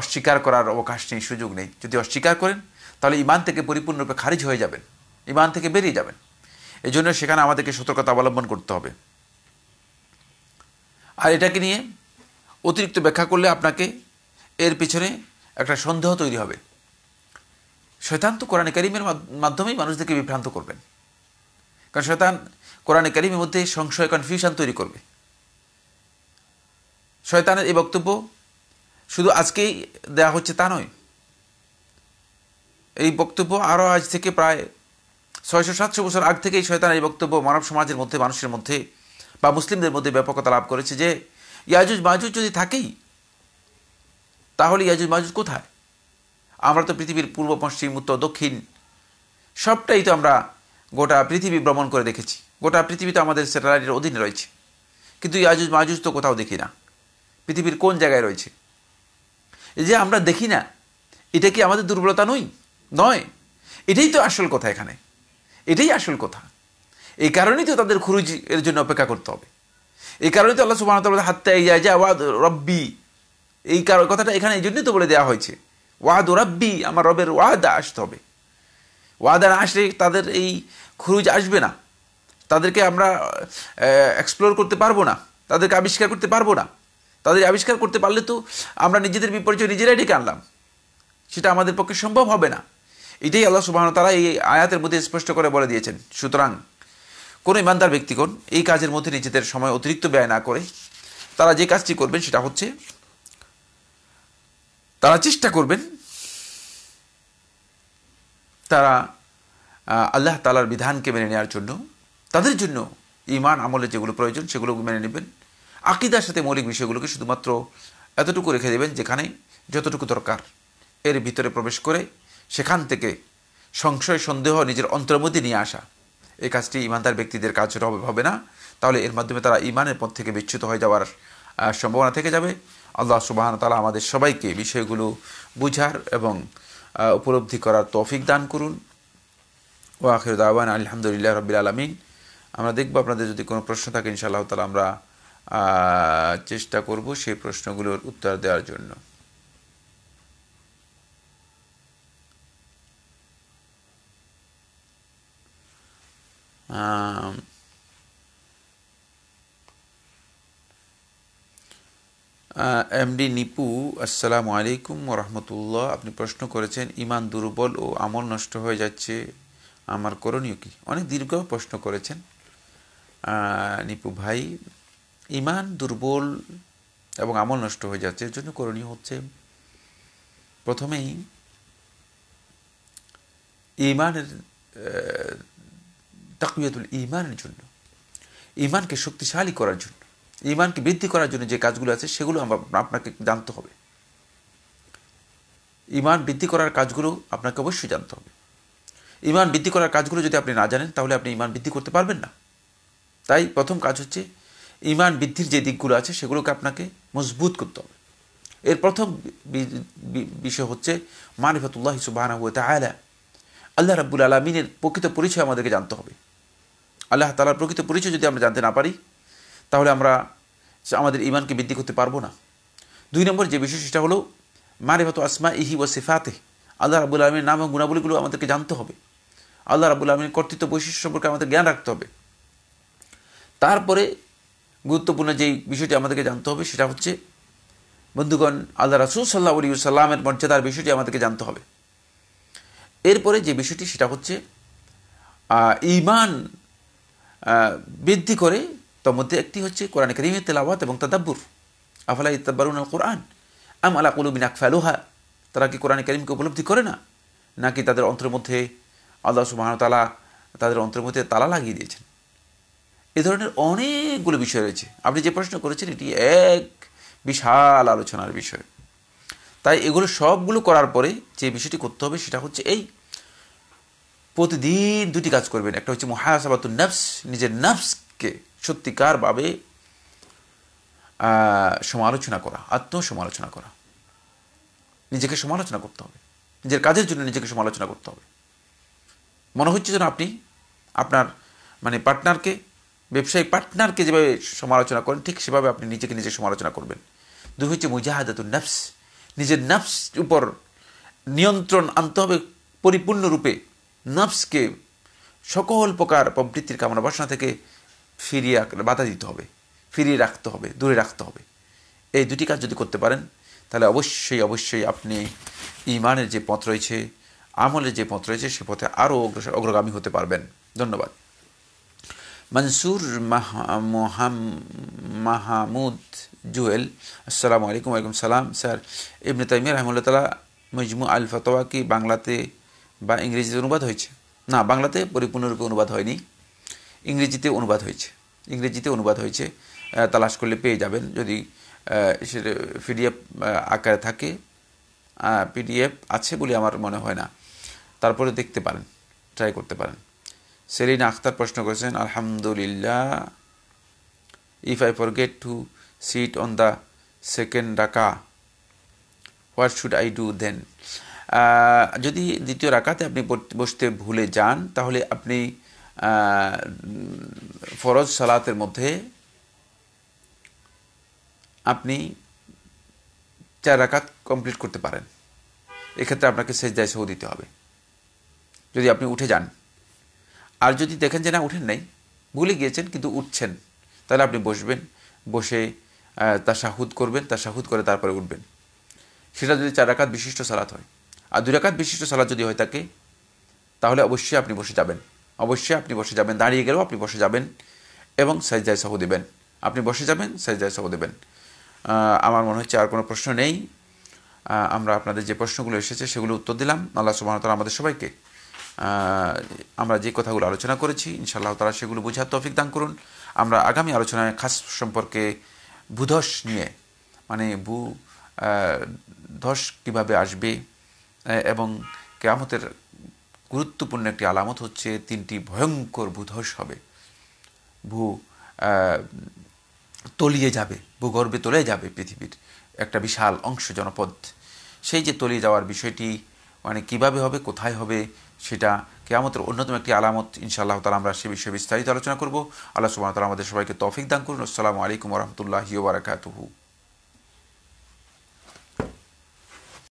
অস্বীকার করার অবকাশ নেই, সুযোগ নেই। যদি অস্বীকার করেন তাহলে ইমান থেকে পরিপূর্ণরূপে খারিজ হয়ে যাবেন, ইমান থেকে বেরিয়ে যাবেন। এই জন্য সেখানে আমাদেরকে সতর্কতা অবলম্বন করতে হবে। আর এটাকে নিয়ে অতিরিক্ত ব্যাখ্যা করলে আপনাকে এর পিছনে একটা সন্দেহ তৈরি হবে। শয়তান তো কোরআনে কারিমের মাধ্যমেই মানুষদেরকে বিভ্রান্ত করবেন, কারণ শয়তান কোরআনে কারিমের মধ্যে সংশয় কনফিউশন তৈরি করবে। শয়তানের এই বক্তব্য শুধু আজকেই দেয়া হচ্ছে তা নয়, এই বক্তব্য আরও আজ থেকে প্রায় ৬০০-৭০০ বছর আগ থেকেই শয়তান এই বক্তব্য মানব সমাজের মধ্যে, মানুষের মধ্যে বা মুসলিমদের মধ্যে ব্যাপকতা লাভ করেছে যে ইয়াজুজ মাজুজ যদি থাকেই তাহলে ইয়াজুজ মাজুজ কোথায়? আমরা তো পৃথিবীর পূর্ব, পশ্চিম, উত্তর, দক্ষিণ সবটাই তো আমরা গোটা পৃথিবী ভ্রমণ করে দেখেছি, গোটা পৃথিবী তো আমাদের স্যাটেলাইটের অধীনে রয়েছে, কিন্তু ইয়াজুজ মাজুজ তো কোথাও দেখি না। পৃথিবীর কোন জায়গায় রয়েছে? যে আমরা দেখি না, এটা কি আমাদের দুর্বলতা নয়? এটাই তো আসল কথা, এখানে এটাই আসল কথা। এই কারণেই তো তাদের খুরুজ এর জন্য অপেক্ষা করতে হবে, এই কারণেই তো আল্লাহ সুবহানাহু ওয়া তাআলা হাত্তা ইয়াজা ওয়াদ রব্বি, এই কথাটা এখানে এই জন্যই তো বলে দেওয়া হয়েছে, ওয়াদ রব্বি, আমার রবের ওয়াদা আসতে হবে। ওয়াদা না আসলে তাদের এই খুরুজ আসবে না, তাদেরকে আমরা এক্সপ্লোর করতে পারবো না, তাদেরকে আবিষ্কার করতে পারবো না। তাদের আবিষ্কার করতে পারলে তো আমরা নিজেদের বিপর্যয় নিজেরাই ডেকে আনলাম, সেটা আমাদের পক্ষে সম্ভব হবে না। এটাই আল্লাহ সুবহানাহু ওয়া তাআলা এই আয়াতের মধ্যে স্পষ্ট করে বলে দিয়েছেন। সুতরাং কোনো ইমানদার ব্যক্তিগণ এই কাজের মধ্যে নিজেদের সময় অতিরিক্ত ব্যয় না করে তারা যে কাজটি করবেন সেটা হচ্ছে, তারা চেষ্টা করবেন তারা আল্লাহ তাআলার বিধানকে মেনে নেওয়ার জন্য। তাদের জন্য ঈমান আমলে যেগুলো প্রয়োজন সেগুলো মেনে নেবেন, আকীদার সাথে মৌলিক বিষয়গুলোকে শুধুমাত্র এতটুকু রেখে দেবেন যেখানে যতটুকু দরকার, এর ভিতরে প্রবেশ করে সেখান থেকে সংশয় সন্দেহ নিজের অন্তরের মধ্যে নিয়ে আসা এই কাজটি ইমানদার ব্যক্তিদের কাজ হবে না। তাহলে এর মাধ্যমে তারা ইমানের পথ থেকে বিচ্যুত হয়ে যাওয়ার সম্ভাবনা থেকে যাবে। আল্লাহ সুবহানাহু ওয়া তাআলা আমাদের সবাইকে বিষয়গুলো বুঝার এবং উপলব্ধি করার তৌফিক দান করুন। ওয়া আখিরু দাওয়ানা আলহামদুলিল্লাহি রাব্বিল আলামিন। আমরা দেখব আপনাদের যদি কোনো প্রশ্ন থাকে, ইনশাআল্লাহ তাআলা আমরা চেষ্টা করব সেই প্রশ্নগুলোর উত্তর দেওয়ার জন্য। এমডি নিপু, আসসালামু আলাইকুম ওয়া রাহমাতুল্লাহ। আপনি প্রশ্ন করেছেন, ইমান দুর্বল ও আমল নষ্ট হয়ে যাচ্ছে, আমার করণীয় কি? অনেক দীর্ঘ প্রশ্ন করেছেন নিপু ভাই। ইমান দুর্বল এবং আমল নষ্ট হয়ে যাচ্ছে, এর জন্য করণীয় হচ্ছে প্রথমেই ইমানের তাকওয়াতুল ঈমানের জন্য, ইমানকে শক্তিশালী করার জন্য, ইমানকে বৃদ্ধি করার জন্য যে কাজগুলো আছে সেগুলো আপনাকে জানতে হবে। ইমান বৃদ্ধি করার কাজগুলো আপনাকে অবশ্যই জানতে হবে। ইমান বৃদ্ধি করার কাজগুলো যদি আপনি না জানেন তাহলে আপনি ইমান বৃদ্ধি করতে পারবেন না। তাই প্রথম কাজ হচ্ছে ইমান বৃদ্ধির যে দিকগুলো আছে সেগুলোকে আপনাকে মজবুত করতে হবে। এর প্রথম বিষয় হচ্ছে মারিফাতুল্লাহ সুবহানাহু ওয়া তাআলা, আল্লাহ রাব্বুল আলামিনের প্রকৃত পরিচয় আমাদেরকে জানতে হবে। আল্লাহ তাআলার প্রকৃত পরিচয় যদি আমরা জানতে না পারি তাহলে আমরা আমাদের ইমানকে বৃদ্ধি করতে পারবো না। ২ নম্বর যে বিষয় সেটা হলো মারিফাতু আসমাইহি ওয়া সিফাতিহি, আল্লাহ রাব্বুল আলামিনের নাম ও গুণাবলীগুলো আমাদেরকে জানতে হবে। আল্লাহ রাব্বুল আলামিনের কর্তৃত্ব বৈশিষ্ট্য সম্পর্কে আমাদের জ্ঞান রাখতে হবে। তারপরে গুরুত্বপূর্ণ যেই বিষয়টি আমাদেরকে জানতে হবে সেটা হচ্ছে बंधुगण आल्लाह रसूल सल्लल्लाहु अलैहि वसल्लमेर मर्यादार विषयटी आमादेरके जानते होबे। एरपरे जे विषयटी सेटा होच्छे ईमान बृद्धि करे तार मध्ये एकटी होच्छे कुरान करीमेर तिलावत एबं तदाब्बुर। आफाला यातदाब्बुरुनल कुरान आम आला कुलुबिन आकफालुहा। तारा कि कुरान करीमके उपलब्धि करे ना नाकि तादेर अंतरेर मध्ये आल्लाह सुबहानाहु ताआला तादेर अंतरेर मध्ये ताला लागिये दियेछेन। ए धरनेर अनेकगुलो विषय रयेछे। आपनि जे प्रश्न करेछेन एटी एक विशाल आलोचनार विषय। ताई एगुलो सबगुलो करार परे जे विषयटी करते होबे सेटा होच्छे एई, प्रतिदिन दुटी काज करबेन। एकटा होच्छे मुहासाबातुन नफ्स, निजेर नफ्सके सत्यिकार भावे समालोचना करा, आत्मसमालोचना करा। निजेके समालोचना करते होबे, निजेर काजेर जन्य निजेके समालोचना करते होबे। मने होच्छे जेन आपनि आपनार माने पार्टनारके, व्यवसायिक पार्टनारके जेभावे समालोचना करेन ठीक सेभावे आपनि निजेके निजे समालोचना करबेन। दुई होच्छे मुजाहादातुन नफ्स, निजेर नफ्स ऊपर नियंत्रण आनते होबे परिपूर्ण रूपे। नफ्स के सकल प्रकार प्रवृत्तिर कामना बासना थेके फिरिये बाधा दिते होबे, फिरिये राखते होबे, दूरे राखते होबे। एई दुटी काज जदि करते पारेन ताहले अवश्यई अवश्यई आपनि ईमानेर जे पथ रयेछे, आमलेर जे पथ रयेछे सेई पथे आरो अग्रगामी होते पारबेन। धन्यवाद। मंसूर महमूद जुएल, अस्सलामु आलैकुम। वालेकुम सलाम सर। इब्ने तैमिया रहमतुल्लाह ताआला मजमू अल फतवा की बांग्लाते বা ইংরেজিতে অনুবাদ হয়েছে? না, বাংলাতে পরিপূর্ণরূপে অনুবাদ হয়নি, ইংরেজিতে অনুবাদ হয়েছে। ইংরেজিতে অনুবাদ হয়েছে, তালাশ করলে পেয়ে যাবেন। যদি সেটা পিডিএফ আকারে থাকে, পিডিএফ আছে বলে আমার মনে হয় না, তারপরে দেখতে পারেন, ট্রাই করতে পারেন। সেলিনা আখতার প্রশ্ন করেছেন, আলহামদুলিল্লাহ, if I forget to sit on the second রাকা what should I do then? যদি দ্বিতীয় রাকাতে আপনি বসতে ভুলে যান তাহলে আপনি ফরজ সালাতের মধ্যে আপনি ৪ রাকাত কমপ্লিট করতে পারেন। এক্ষেত্রে আপনাকে সেজদায় সহ দিতে হবে যদি আপনি উঠে যান। আর যদি দেখেন যে না, উঠেন নাই, ভুলে গিয়েছেন কিন্তু উঠছেন, তাহলে আপনি বসবেন, বসে তাশাহুদ করবেন, তাশাহুদ করে তারপরে উঠবেন। সেটা যদি ৪ রাকাত বিশিষ্ট সালাত হয়। আর ২ রাকাত বিশিষ্ট সালাত যদি হয় থাকে তাহলে অবশ্যই আপনি বসে যাবেন, অবশ্যই আপনি বসে যাবেন। দাঁড়িয়ে গেলেও আপনি বসে যাবেন এবং সাজদায় সহ দেবেন। আপনি বসে যাবেন, সাজদায় সহ দেবেন। আমার মনে হচ্ছে আর কোনো প্রশ্ন নেই। আমরা আপনাদের যে প্রশ্নগুলো এসেছে সেগুলো উত্তর দিলাম। আল্লাহ সুবহানাহু ওয়া তাআলা আমাদের সবাইকে আমরা যে কথাগুলো আলোচনা করেছি ইনশাআল্লাহ তাআলা সেগুলো বোঝার তৌফিক দান করুন। আমরা আগামী আলোচনায় খাস সম্পর্কে ভূধস নিয়ে, মানে ভূধস কীভাবে আসবে এবং কিয়ামতের গুরুত্বপূর্ণ একটি আলামত হচ্ছে 3টি ভয়ঙ্কর ভূধস হবে, তলিয়ে যাবে, ভূগর্ভে তলে যাবে পৃথিবীর একটা বিশাল অংশ জনপদ। সেই যে তলিয়ে যাওয়ার বিষয়টি, মানে কিভাবে হবে, কোথায় হবে, সেটা কিয়ামতের অন্যতম একটি আলামত। ইনশাআল্লাহ তাআলা আমরা সেই বিষয়ে বিস্তারিত আলোচনা করব। আল্লাহ সুবহানাহু ওয়া তাআলা আমাদের সবাইকে তৌফিক দান করুন। আসসালামু আলাইকুম ওয়া রাহমাতুল্লাহি ওয়া বারাকাতুহু।